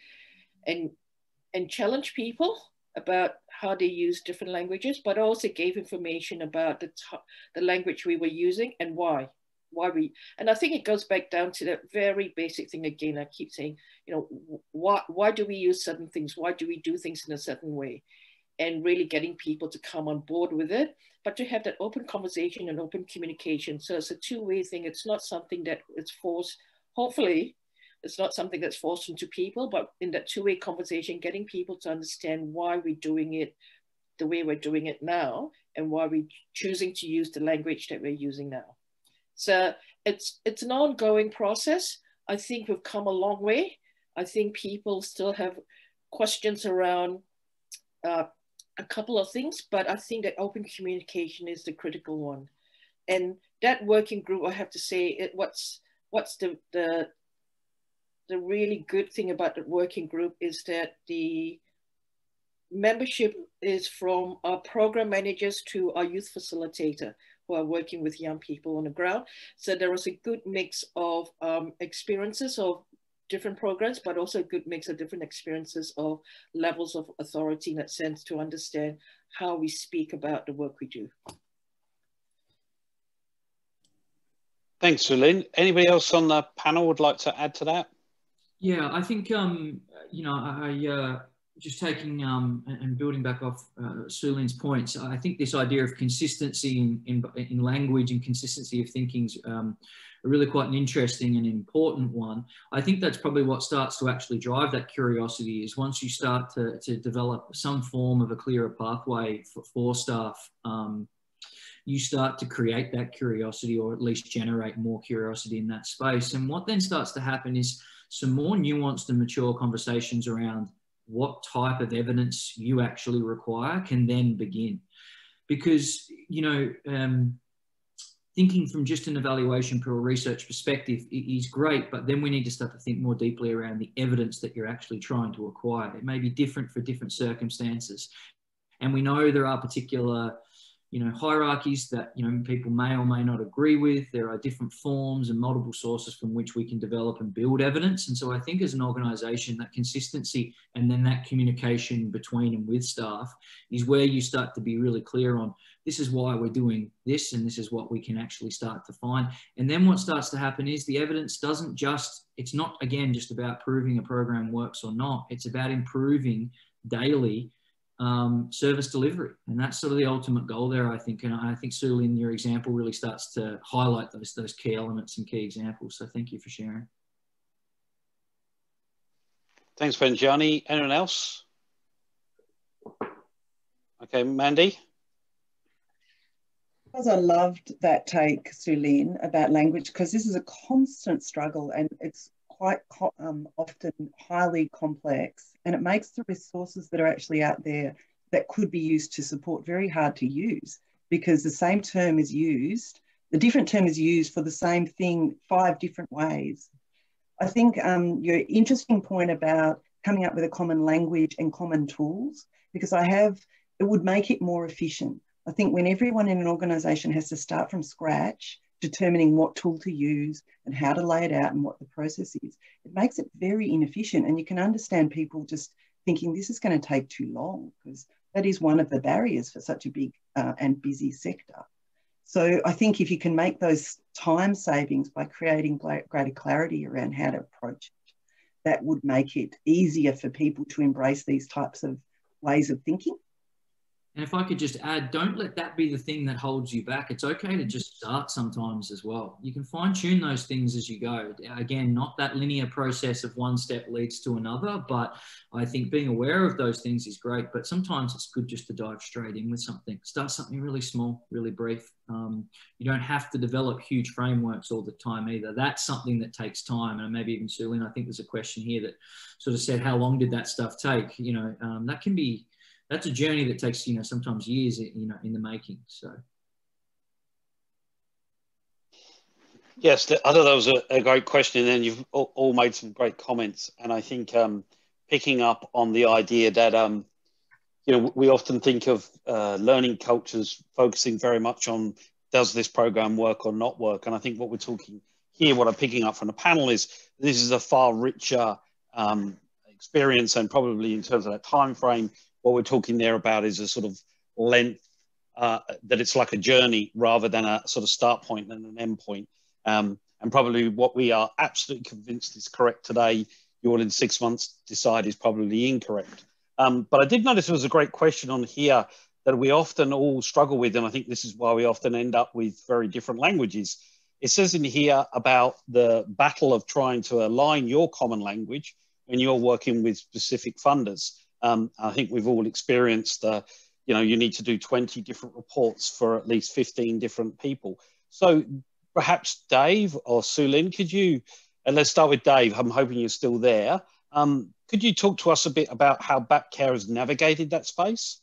and challenged people about how they use different languages, but also gave information about the language we were using and why we, and I think it goes back down to that very basic thing again, I keep saying, you know, why do we use certain things? Why do we do things in a certain way? And really getting people to come on board with it, but to have that open conversation and open communication. So it's a two-way thing. It's not something that it's forced, hopefully, it's not something that's forced into people, but in that two-way conversation, getting people to understand why we're doing it the way we're doing it now, and why we're choosing to use the language that we're using now. So it's an ongoing process. I think we've come a long way. I think people still have questions around a couple of things, but I think that open communication is the critical one. And that working group, I have to say, what's the really good thing about the working group is that the membership is from our program managers to our youth facilitator, who are working with young people on the ground. So there was a good mix of experiences of different programs, but also a good mix of different experiences of levels of authority in that sense to understand how we speak about the work we do. Thanks, Soo-Lin. Anybody else on the panel would like to add to that? Yeah, I think, you know, just taking and building back off Soo-Lin's points, I think this idea of consistency in language and consistency of thinking is really quite an interesting and important one. I think that's probably what starts to actually drive that curiosity, is once you start to develop some form of a clearer pathway for staff, you start to create that curiosity, or at least generate more curiosity in that space. And what then starts to happen is some more nuanced and mature conversations around what type of evidence you actually require can then begin. Because, you know, thinking from just an evaluation or research perspective is great, but then we need to start to think more deeply around the evidence that you're actually trying to acquire. It may be different for different circumstances. And we know there are particular, you know, hierarchies that, you know, people may or may not agree with. There are different forms and multiple sources from which we can develop and build evidence. And so I think as an organisation, that consistency and then that communication between and with staff is where you start to be really clear on, this is why we're doing this, and this is what we can actually start to find. And then what starts to happen is the evidence doesn't just, it's not again just about proving a program works or not, it's about improving daily service delivery. And that's sort of the ultimate goal there, I think. And I think, Soo-Lin, your example really starts to highlight those key elements and key examples. So thank you for sharing. Thanks, Bengianni. Anyone else? Okay, Mandy. Because I loved that take, Soo-Lin, about language, because this is a constant struggle, and it's quite often highly complex, and it makes the resources that are actually out there that could be used to support very hard to use, because the same term is used, the different term is used for the same thing 5 different ways. I think your interesting point about coming up with a common language and common tools, because it would make it more efficient. I think when everyone in an organisation has to start from scratch, determining what tool to use and how to lay it out and what the process is, it makes it very inefficient. And you can understand people just thinking this is going to take too long, because that is one of the barriers for such a big and busy sector. So I think if you can make those time savings by creating greater clarity around how to approach it, that would make it easier for people to embrace these types of ways of thinking. And if I could just add, don't let that be the thing that holds you back. It's okay to just start sometimes as well. You can fine tune those things as you go. Again, not that linear process of one step leads to another, but I think being aware of those things is great. But sometimes it's good just to dive straight in with something. Start something really small, really brief. You don't have to develop huge frameworks all the time either. That's something that takes time. And maybe even Soo-Lin, I think there's a question here that sort of said, how long did that stuff take? You know, that can be... That's a journey that takes, you know, sometimes years, you know, in the making. So. Yes, I thought that was a great question, and you've all made some great comments. And I think picking up on the idea that, you know, we often think of learning cultures focusing very much on, does this program work or not work? And I think what we're talking here, what I'm picking up from the panel is, this is a far richer experience, and probably in terms of that time frame, what we're talking there about is a sort of length, that it's like a journey rather than a sort of start point and an end point. And probably what we are absolutely convinced is correct today, you will in 6 months decide is probably incorrect. But I did notice there was a great question on here that we often all struggle with, and I think this is why we often end up with very different languages. It says in here about the battle of trying to align your common language when you're working with specific funders. I think we've all experienced, you know, you need to do 20 different reports for at least 15 different people. So perhaps Dave or Soo-Lin, could you, and let's start with Dave, I'm hoping you're still there. Could you talk to us a bit about how BAPcare has navigated that space?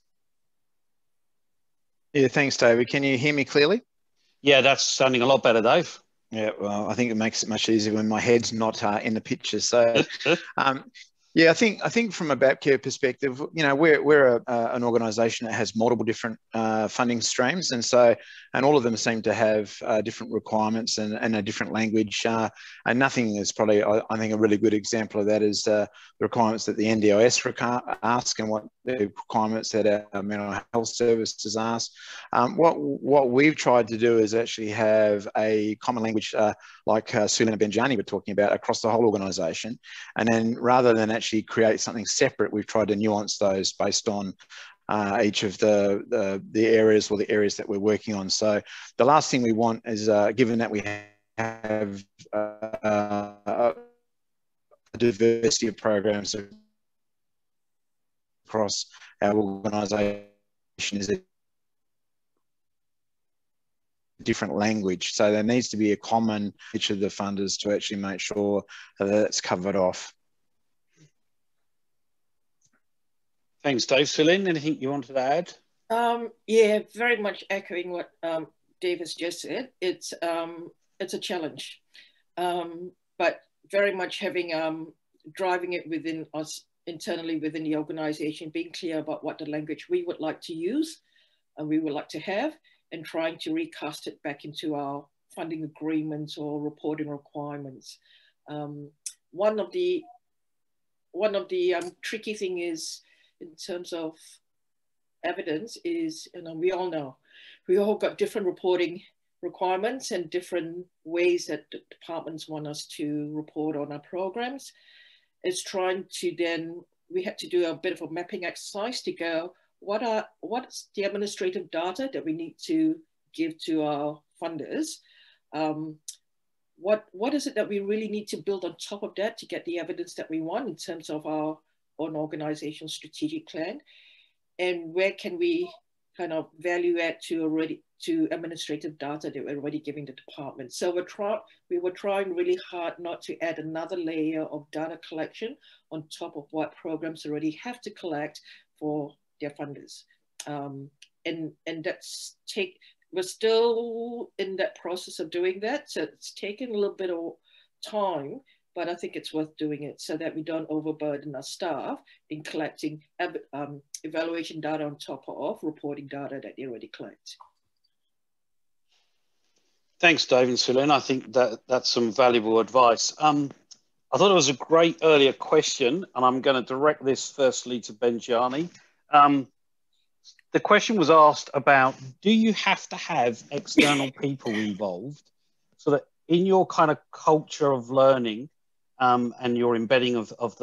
Yeah, thanks, David. Can you hear me clearly? Yeah, that's sounding a lot better, Dave. Yeah, well, I think it makes it much easier when my head's not in the picture. So, yeah, I think from a BAPcare perspective, you know, we're an organisation that has multiple different funding streams, and so all of them seem to have different requirements and a different language. And nothing is probably, I think, a really good example of that is the requirements that the NDIS ask and what the requirements that our mental health services ask. What we've tried to do is actually have a common language, like Soo-Lin and Bengianni were talking about, across the whole organisation, and then rather than actually create something separate, we've tried to nuance those based on each of the areas, or the areas that we're working on. So the last thing we want is, given that we have a diversity of programs across our organisation, is a different language. So there needs to be a common each of the funders to actually make sure that that's covered off. Thanks, Dave. Soo-Lin, anything you wanted to add? Yeah, very much echoing what Dave has just said. It's a challenge, but very much having driving it within us internally within the organisation, being clear about what the language we would like to use and we would like to have, and trying to recast it back into our funding agreements or reporting requirements. One of the tricky thing is, in terms of evidence is, you know, we all know, we all got different reporting requirements and different ways that the departments want us to report on our programs. It's trying to then, we had to do a bit of a mapping exercise to go, what's the administrative data that we need to give to our funders? What is it that we really need to build on top of that to get the evidence that we want in terms of our on organizational strategic plan, and where can we kind of value add to administrative data that we're already giving the department. So we were trying really hard not to add another layer of data collection on top of what programs already have to collect for their funders. and that's we're still in that process of doing that. So it's taken a little bit of time, but I think it's worth doing it so that we don't overburden our staff in collecting evaluation data on top of reporting data that they already collect. Thanks, Dave and Soo-Lin. I think that that's some valuable advice. I thought it was a great earlier question, and I'm going to direct this firstly to Bengianni. The question was asked about, do you have to have external people involved so that in your kind of culture of learning and your embedding of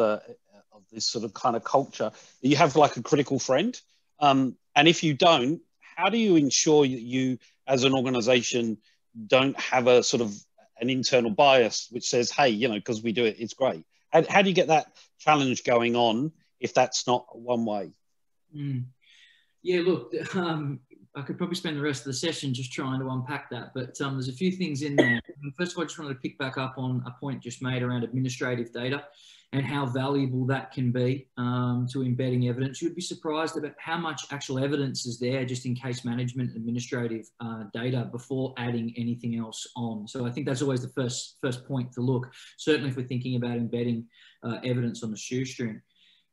this sort of kind of culture, you have like a critical friend? And if you don't, how do you ensure that you as an organization don't have a sort of an internal bias which says, hey, you know, because we do it, it's great? How do you get that challenge going on if that's not one way? Mm. Yeah, look, I could probably spend the rest of the session just trying to unpack that, but there's a few things in there. First of all, I just wanted to pick back up on a point just made around administrative data and how valuable that can be to embedding evidence. You'd be surprised about how much actual evidence is there just in case management administrative data before adding anything else on. So I think that's always the first point to look, certainly if we're thinking about embedding evidence on the shoestring.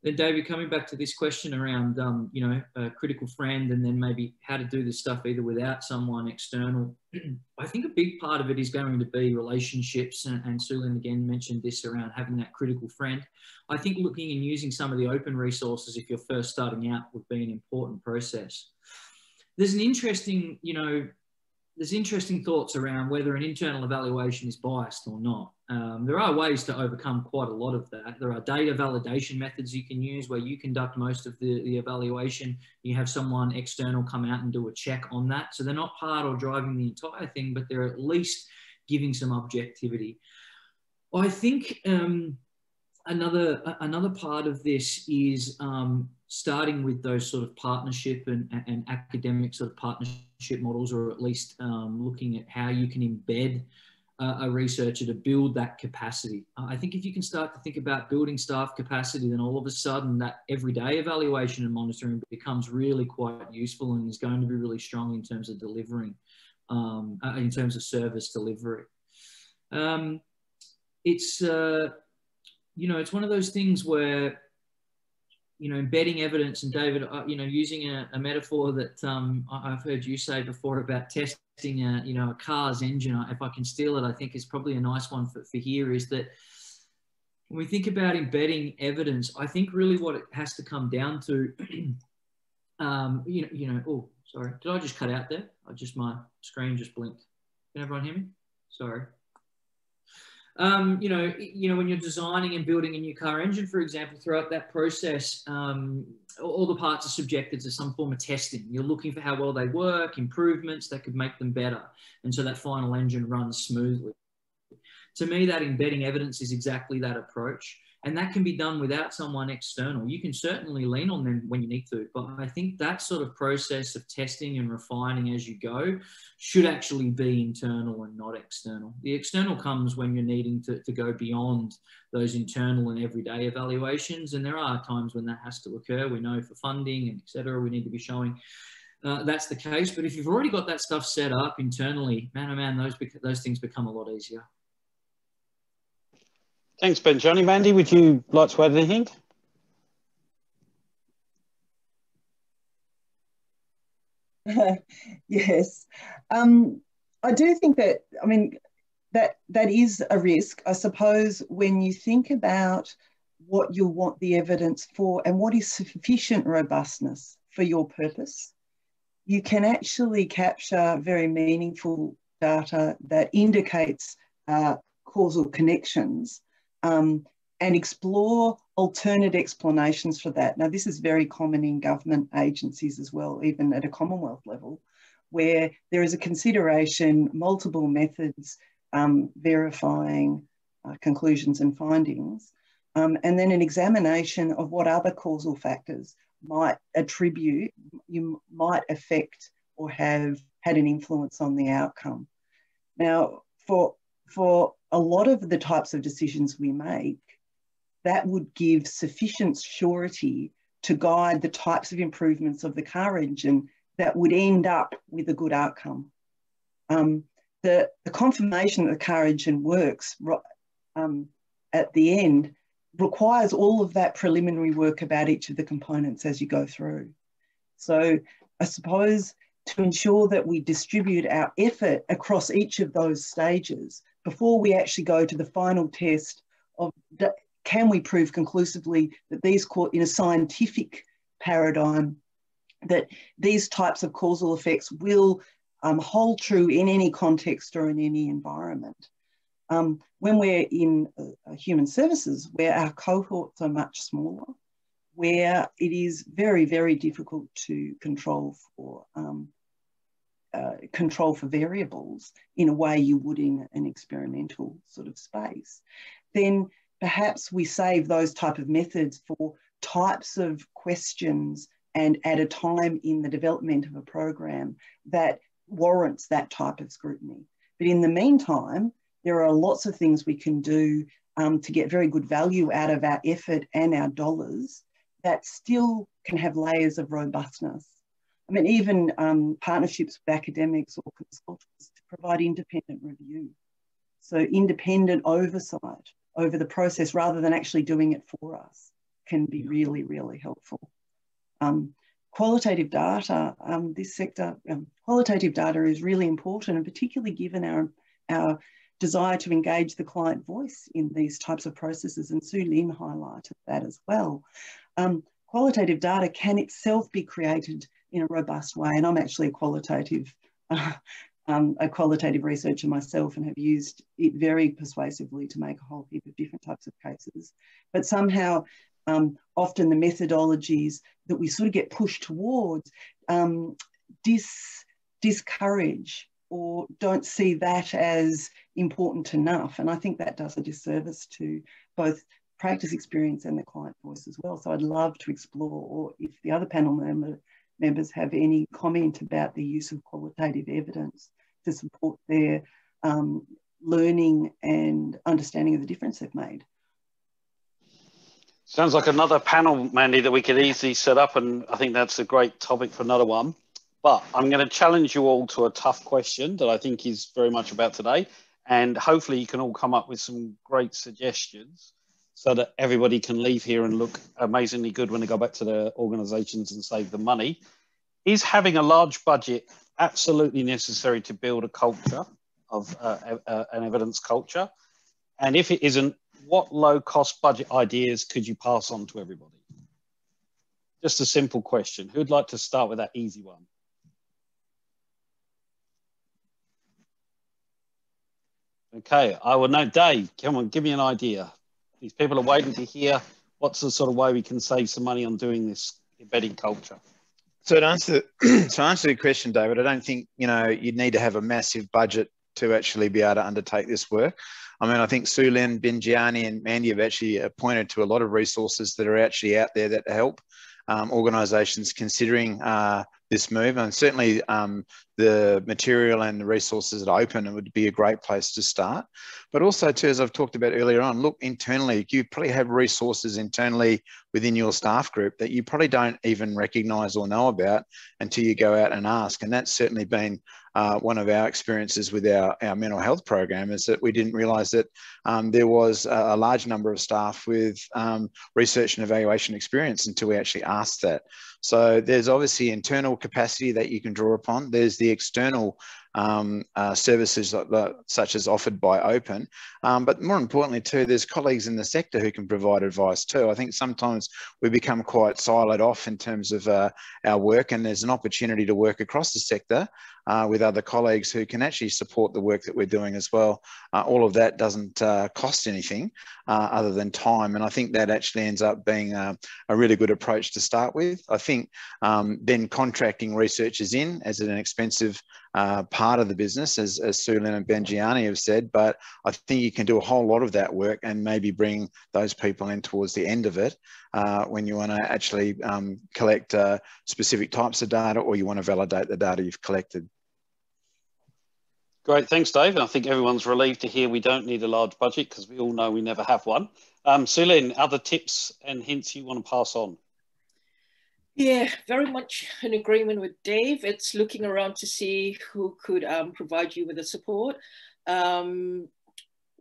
Then, David, coming back to this question around, you know, a critical friend and then maybe how to do this stuff either without someone external. I think a big part of it is going to be relationships, and Soo-Lin again mentioned this around having that critical friend. I think looking and using some of the open resources if you're first starting out would be an important process. There's an interesting, you know, there's interesting thoughts around whether an internal evaluation is biased or not. There are ways to overcome quite a lot of that. There are data validation methods you can use where you conduct most of the evaluation. You have someone external come out and do a check on that. So they're not part or driving the entire thing, but they're at least giving some objectivity. I think another part of this is starting with those sort of partnership and academic sort of partnership models, or at least looking at how you can embed a researcher to build that capacity. I think if you can start to think about building staff capacity, then all of a sudden that everyday evaluation and monitoring becomes really quite useful and is going to be really strong in terms of delivering, in terms of service delivery. You know, it's one of those things where, you know, embedding evidence, and David, you know, using a metaphor that I've heard you say before about testing. You know, a car's engine, if I can steal it, I think is probably a nice one for here, is that when we think about embedding evidence, I think really what it has to come down to, you know, oh, sorry, did I just cut out there? My screen just blinked. Can everyone hear me? Sorry. You know, when you're designing and building a new car engine, for example, throughout that process, all the parts are subjected to some form of testing. You're looking for how well they work, improvements that could make them better, and so that final engine runs smoothly. To me, that embedding evidence is exactly that approach, and that can be done without someone external. You can certainly lean on them when you need to, but I think that sort of process of testing and refining as you go should actually be internal and not external. The external comes when you're needing to go beyond those internal and everyday evaluations, and there are times when that has to occur. We know for funding and et cetera, we need to be showing that's the case. But if you've already got that stuff set up internally, man, oh man, those things become a lot easier. Thanks, Bengianni. Mandy, would you like to add anything? Yes. I do think that, I mean, that is a risk, I suppose, when you think about what you want the evidence for and what is sufficient robustness for your purpose. You can actually capture very meaningful data that indicates causal connections, and explore alternate explanations for that. Now, this is very common in government agencies as well, even at a Commonwealth level, where there is a consideration, multiple methods verifying conclusions and findings, and then an examination of what other causal factors might attribute, might affect or have had an influence on the outcome. Now, for a lot of the types of decisions we make, that would give sufficient surety to guide the types of improvements of the car engine that would end up with a good outcome. The confirmation that the car engine works at the end requires all of that preliminary work about each of the components as you go through. So I suppose to ensure that we distribute our effort across each of those stages before we actually go to the final test of can we prove conclusively that these, in a scientific paradigm, that these types of causal effects will hold true in any context or in any environment. When we're in human services, where our cohorts are much smaller, where it is very, very difficult to control for variables in a way you would in an experimental sort of space, then perhaps we save those type of methods for types of questions and at a time in the development of a program that warrants that type of scrutiny. But in the meantime, there are lots of things we can do to get very good value out of our effort and our dollars that still can have layers of robustness. I mean, even partnerships with academics or consultants to provide independent review. So independent oversight over the process rather than actually doing it for us can be really, really helpful. Qualitative data, this sector, qualitative data is really important, and particularly given our desire to engage the client voice in these types of processes, and Soo-Lin highlighted that as well. Qualitative data can itself be created in a robust way, and I'm actually a qualitative researcher myself and have used it very persuasively to make a whole heap of different types of cases. But somehow, often the methodologies that we sort of get pushed towards discourage or don't see that as important enough. And I think that does a disservice to both practice experience and the client voice as well. So I'd love to explore, or if the other panel members have any comment about the use of qualitative evidence to support their learning and understanding of the difference they've made. Sounds like another panel, Mandy, that we could easily set up, and I think that's a great topic for another one. But I'm going to challenge you all to a tough question that I think is very much about today, and hopefully you can all come up with some great suggestions so that everybody can leave here and look amazingly good when they go back to their organisations and save the money. Is having a large budget absolutely necessary to build a culture of an evidence culture? And if it isn't, what low-cost budget ideas could you pass on to everybody? Just a simple question. Who'd like to start with that easy one? Okay, I will know. Dave, come on, give me an idea. These people are waiting to hear what's the sort of way we can save some money on doing this embedding culture. So to answer your question, David, I don't think, you know, you'd need to have a massive budget to actually be able to undertake this work. I mean, I think Soo-Lin, Bengianni and Mandy have actually pointed to a lot of resources that are actually out there that help organisations considering this move. And certainly the material and the resources at OPEN would be a great place to start. But also too, as I've talked about earlier on, look internally, you probably have resources internally within your staff group that you probably don't even recognise or know about until you go out and ask. And that's certainly been one of our experiences with our mental health program, is that we didn't realise that there was a large number of staff with research and evaluation experience until we actually asked that. So there's obviously internal capacity that you can draw upon. There's the external services such as offered by OPEN, but more importantly too, there's colleagues in the sector who can provide advice too. I think sometimes we become quite siloed off in terms of our work, and there's an opportunity to work across the sector with other colleagues who can actually support the work that we're doing as well. All of that doesn't cost anything other than time, and I think that actually ends up being a really good approach to start with. I think then contracting researchers in as an expensive part of the business, as Soo-Lin and Bengianni have said, but I think you can do a whole lot of that work and maybe bring those people in towards the end of it when you want to actually collect specific types of data, or you want to validate the data you've collected. Great, thanks Dave. I think everyone's relieved to hear we don't need a large budget, because we all know we never have one. Soo-Lin, other tips and hints you want to pass on? Yeah, very much in agreement with Dave. It's looking around to see who could provide you with the support.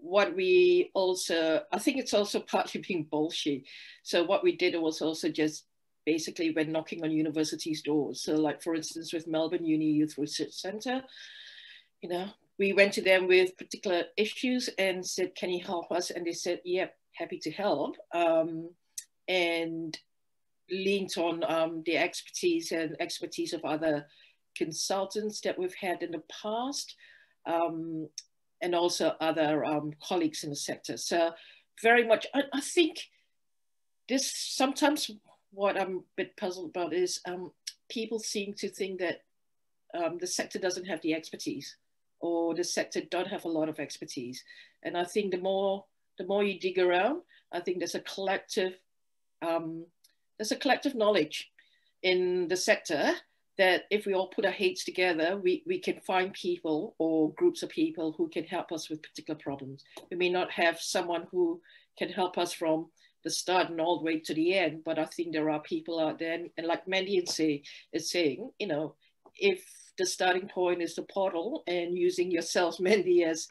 What we also, I think it's also partly being bullshit. So what we did was also just basically we're knocking on universities' doors. So like, for instance, with Melbourne Uni Youth Research Centre, you know, we went to them with particular issues and said, can you help us? And they said, yep, happy to help. And leaned on the expertise of other consultants that we've had in the past, and also other colleagues in the sector. So very much, I think this sometimes what I'm a bit puzzled about is people seem to think that the sector doesn't have the expertise, or the sector don't have a lot of expertise. And I think the more you dig around, I think there's a collective knowledge in the sector that if we all put our heads together, we can find people or groups of people who can help us with particular problems. We may not have someone who can help us from the start and all the way to the end, but I think there are people out there, and like Mandy is saying, you know, if the starting point is the portal and using yourself, Mandy, as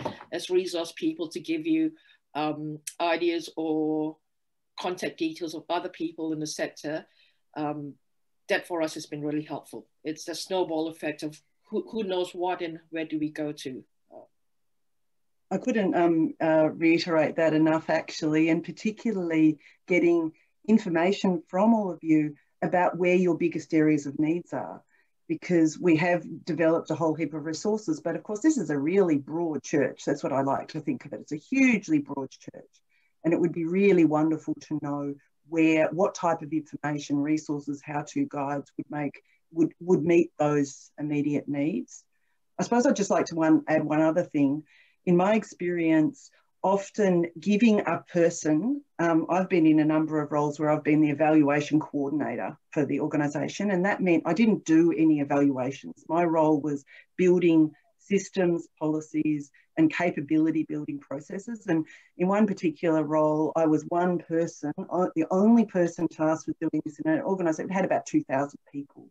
resource people to give you ideas or contact details of other people in the sector, that for us has been really helpful. It's the snowball effect of who knows what and where do we go to. I couldn't reiterate that enough, actually, and particularly getting information from all of you about where your biggest areas of needs are, because we have developed a whole heap of resources. But of course, this is a really broad church. That's what I like to think of it. It's a hugely broad church. And it would be really wonderful to know where, what type of information, resources, how-to guides would meet those immediate needs. I suppose I'd just like to add one other thing. In my experience, often giving a person, I've been in a number of roles where I've been the evaluation coordinator for the organisation, and that meant I didn't do any evaluations. My role was building systems, policies, and capability building processes. And in one particular role, I was one person, the only person tasked with doing this in an organisation. It had about 2,000 people.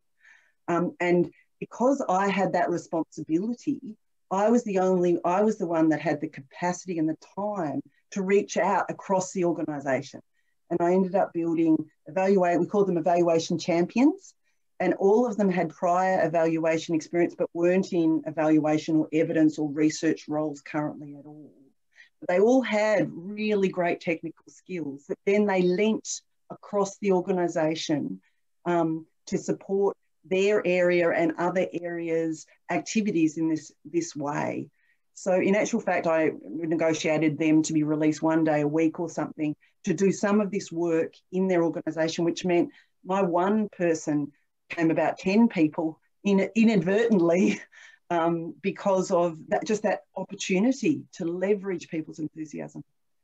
And because I had that responsibility, I was the one that had the capacity and the time to reach out across the organisation. And I ended up building, we called them evaluation champions, and all of them had prior evaluation experience but weren't in evaluation or evidence or research roles currently at all. But they all had really great technical skills that then they lent across the organisation to support their area and other areas' activities in this way. So in actual fact, I negotiated them to be released one day a week or something to do some of this work in their organisation, which meant my one person came about 10 people inadvertently because of that, just that opportunity to leverage people's enthusiasm.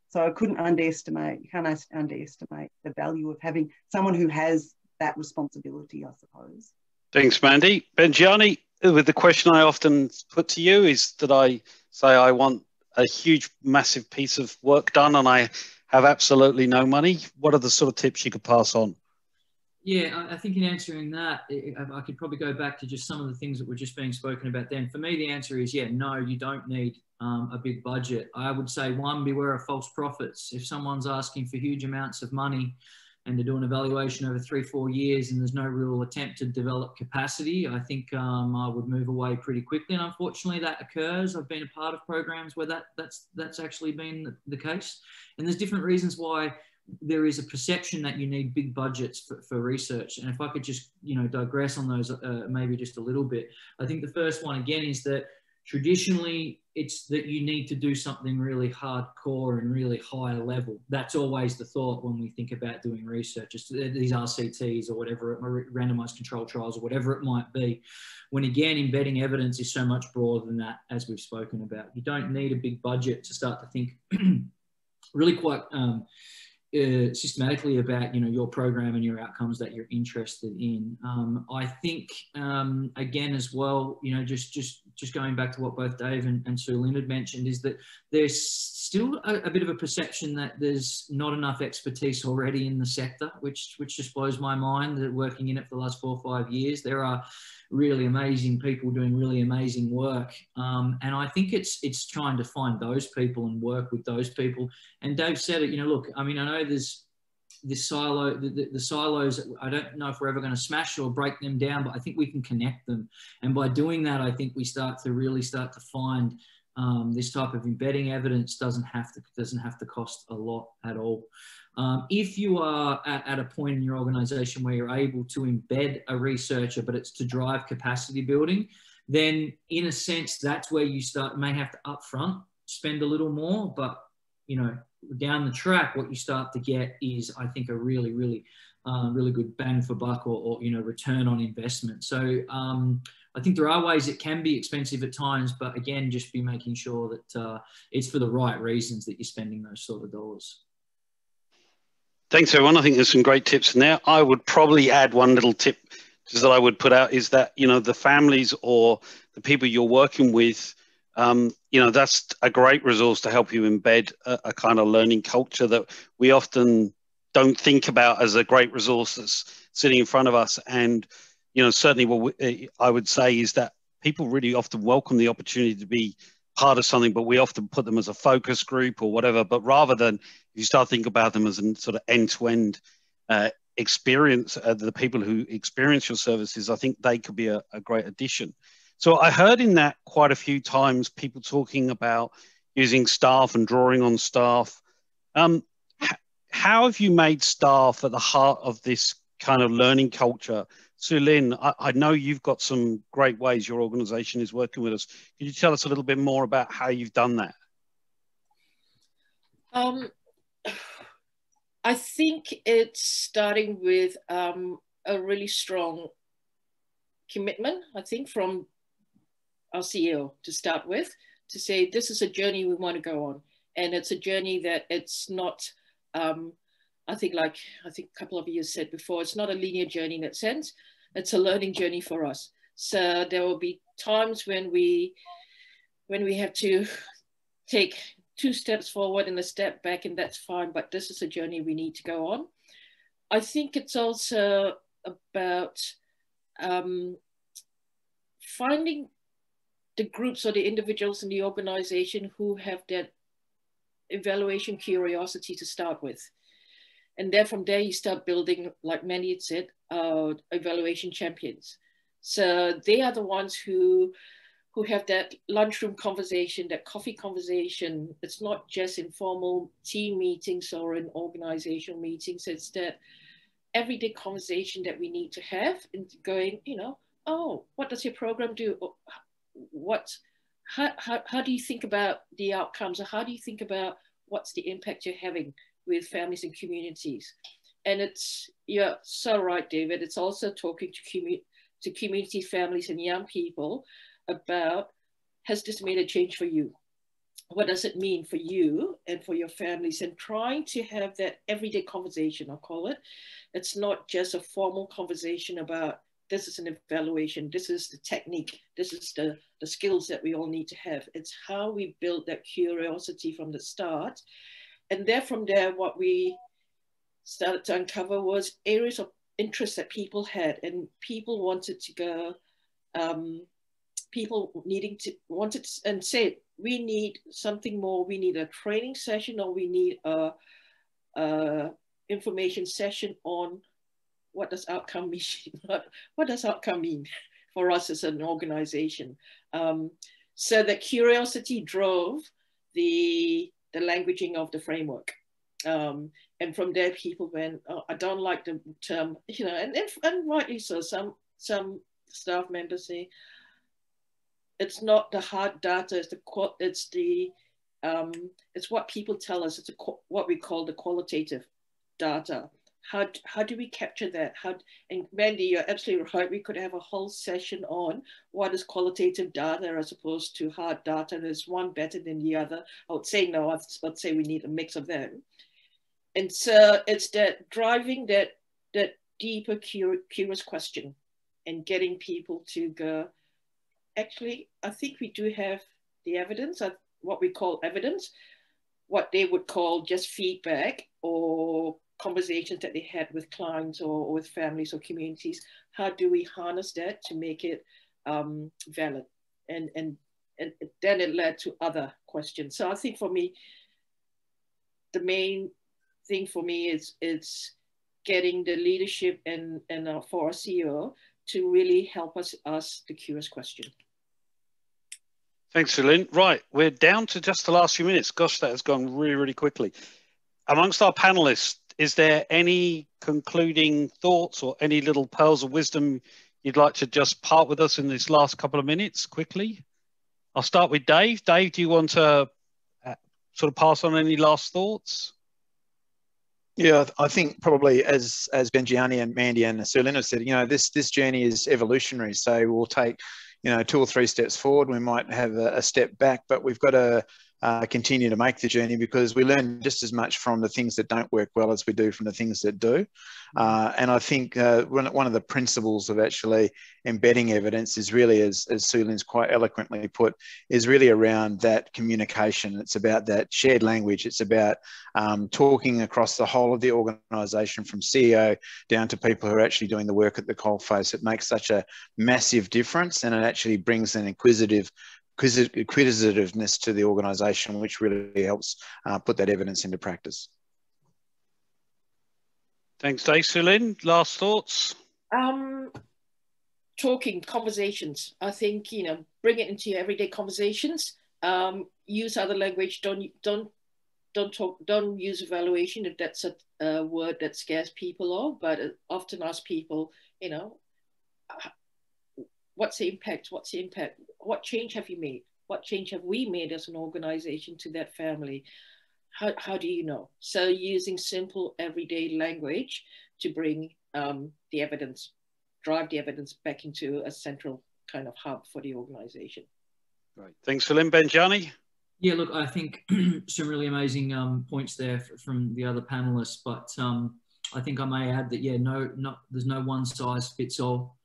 So I can't underestimate the value of having someone who has that responsibility, I suppose. Thanks, Mandy. Bengianni, with the question I often put to you is that I say I want a huge, massive piece of work done and I have absolutely no money. What are the sort of tips you could pass on? Yeah, I think in answering that, I could probably go back to just some of the things that were just being spoken about then. For me, the answer is, yeah, no, you don't need a big budget. I would say, one, beware of false profits. If someone's asking for huge amounts of money, and to do an evaluation over 3-4 years and there's no real attempt to develop capacity, I think I would move away pretty quickly. And unfortunately that occurs. I've been a part of programs where that's actually been the case. And there's different reasons why there is a perception that you need big budgets for research. And if I could just, you know, digress on those maybe just a little bit. I think the first one again is that traditionally, it's that you need to do something really hardcore and really high level. That's always the thought when we think about doing research. It's these RCTs or whatever, randomized control trials or whatever it might be. When again, embedding evidence is so much broader than that, as we've spoken about. You don't need a big budget to start to think really quite systematically about, you know, your program and your outcomes that you're interested in. I think again as well, you know, just going back to what both Dave and Soo-Lin had mentioned, is that there's still a bit of a perception that there's not enough expertise already in the sector, which just blows my mind, that working in it for the last 4 or 5 years. There are really amazing people doing really amazing work. And I think it's trying to find those people and work with those people. And Dave said it, you know, look, I mean, I know there's this silo, the silos, I don't know if we're ever going to smash or break them down, but I think we can connect them. And by doing that, I think we start to really start to find this type of embedding evidence doesn't have to cost a lot at all. If you are at a point in your organisation where you're able to embed a researcher, but it's to drive capacity building, then in a sense, that's where you start, may have to upfront spend a little more, but you know, down the track, what you start to get is, I think, a really, really, really good bang for buck, or you know, return on investment. So I think there are ways it can be expensive at times, but again, just be making sure that it's for the right reasons that you're spending those sort of dollars. Thanks, everyone. I think there's some great tips in there. I would probably add one little tip that I would put out is that, you know, the families or the people you're working with, you know, that's a great resource to help you embed a kind of learning culture that we often don't think about as a great resource that's sitting in front of us. And, you know, certainly what I would say is that people really often welcome the opportunity to be part of something, but we often put them as a focus group or whatever. But rather than, if you start thinking about them as a sort of end-to-end experience, the people who experience your services, I think they could be a great addition. So I heard in that quite a few times people talking about using staff and drawing on staff. How have you made staff at the heart of this kind of learning culture? Soo-Lin, I know you've got some great ways your organisation is working with us. Could you tell us a little bit more about how you've done that? I think it's starting with a really strong commitment, I think, from our CEO to start with, to say this is a journey we want to go on, and it's a journey that it's not I think a couple of you said before, it's not a linear journey in that sense. It's a learning journey for us, so there will be times when we have to take 2 steps forward and a step back, and that's fine, but this is a journey we need to go on. I think it's also about finding the groups or the individuals in the organization who have that evaluation curiosity to start with. And then from there you start building, like Mandy had said, evaluation champions. So they are the ones who have that lunchroom conversation, that coffee conversation. It's not just informal team meetings or in organizational meetings. It's that everyday conversation that we need to have, and going, you know, oh, what does your program do? Or what, how do you think about the outcomes, or how do you think about what's the impact you're having with families and communities? And it's, you're so right, David, it's also talking to community, families and young people about, has this made a change for you? What does it mean for you and for your families? And trying to have that everyday conversation, I'll call it. It's not just a formal conversation about this is an evaluation, this is the technique, this is the skills that we all need to have. It's how we build that curiosity from the start. And then from there, what we started to uncover was areas of interest that people had, and people wanted to go, and said, we need something more. We need a training session, or we need a information session on what does outcome mean? What does outcome mean for us as an organization? So that curiosity drove the languaging of the framework. And from there people went, oh, I don't like the term, you know, and rightly so. Some staff members say, it's not the hard data, it's what people tell us, it's what we call the qualitative data. How do we capture that? And Mandy, you're absolutely right, we could have a whole session on what is qualitative data as opposed to hard data, and is one better than the other? I would say no, I'd say we need a mix of them. And so it's that driving that deeper curious question and getting people to go, actually, I think we do have the evidence, what we call evidence. what they would call just feedback or conversations that they had with clients or with families or communities. How do we harness that to make it valid? And then it led to other questions. So I think for me, the main thing for me is it's getting the leadership and for our CEO to really help us ask the curious question. Thanks, Soo-Lin. Right, we're down to just the last few minutes. Gosh, that has gone really, really quickly. Amongst our panelists, is there any concluding thoughts or any little pearls of wisdom you'd like to just part with us in this last couple of minutes quickly? I'll start with Dave. Dave, do you want to sort of pass on any last thoughts? Yeah, I think probably as Bengianni and Mandy and Soo-Lin have said, you know, this journey is evolutionary. So we'll take, you know, 2 or 3 steps forward. We might have a step back, but we've got to continue to make the journey, because we learn just as much from the things that don't work well as we do from the things that do. And I think one of the principles of actually embedding evidence is really, as Soo-Lin's quite eloquently put, is really around that communication. It's about that shared language. It's about talking across the whole of the organisation, from CEO down to people who are actually doing the work at the coalface. It makes such a massive difference, and it actually brings an inquisitiveness to the organisation, which really helps put that evidence into practice. Thanks, Dave. Soo-Lin, last thoughts? Talking, conversations. I think, you know, bring it into your everyday conversations. Use other language. Don't use evaluation if that's a word that scares people off. But often ask people, you know, what's the impact? What's the impact? What change have you made? What change have we made as an organization to that family? How do you know? So using simple everyday language to bring the evidence, drive the evidence back into a central kind of hub for the organization. Right. Thanks, Soo-Lin. Bengianni? Yeah, look, I think some really amazing points there from the other panelists, but I think I may add that, yeah, there's no one size fits all.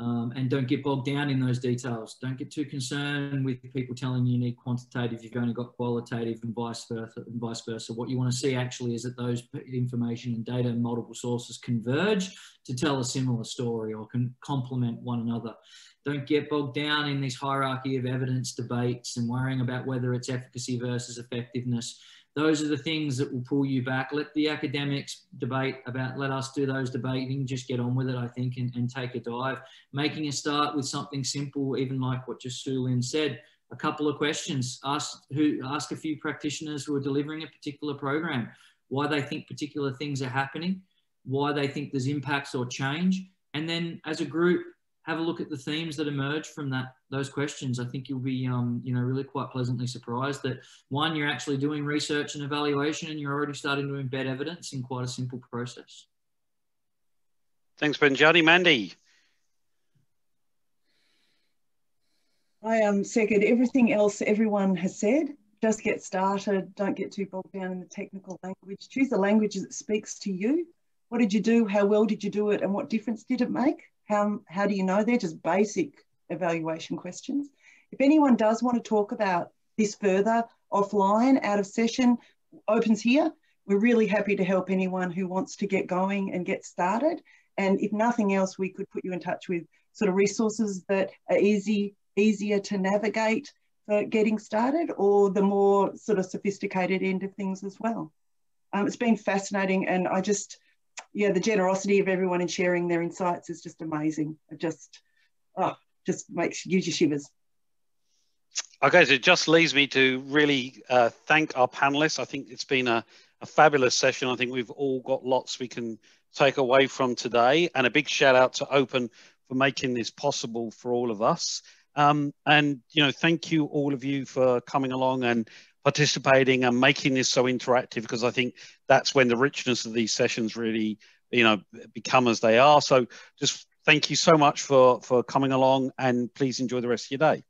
And don't get bogged down in those details. Don't get too concerned with people telling you need quantitative, you've only got qualitative, and vice versa. What you want to see actually is that those information and data and multiple sources converge to tell a similar story or can complement one another. Don't get bogged down in this hierarchy of evidence debates and worrying about whether it's efficacy versus effectiveness. Those are the things that will pull you back. Let the academics debate about, let us do those debating, just get on with it, I think, and take a dive. Making a start with something simple, even like what just Soo-Lin said, a couple of questions. Ask a few practitioners who are delivering a particular program why they think particular things are happening, why they think there's impacts or change. And then as a group, have a look at the themes that emerge from those questions. I think you'll be, you know, really quite pleasantly surprised that, one, you're actually doing research and evaluation, and you're already starting to embed evidence in quite a simple process. Thanks, Bengianni. Mandy? I second everything else everyone has said. Just get started. Don't get too bogged down in the technical language. Choose a language that speaks to you. What did you do? How well did you do it? And what difference did it make? How do you know? They're just basic evaluation questions. If anyone does want to talk about this further offline, out of session, Open's here. We're really happy to help anyone who wants to get going and get started. And if nothing else, we could put you in touch with sort of resources that are easier to navigate for getting started, or the more sort of sophisticated end of things as well. It's been fascinating, and I just... yeah, the generosity of everyone in sharing their insights is just amazing. It just gives you shivers. Okay, so it just leaves me to really thank our panelists. I think it's been a fabulous session. I think we've all got lots we can take away from today, and a big shout out to Open for making this possible for all of us. And, you know, thank you all of you for coming along and participating and making this so interactive, because I think that's when the richness of these sessions really, you know, become as they are. So just thank you so much for coming along, and please enjoy the rest of your day.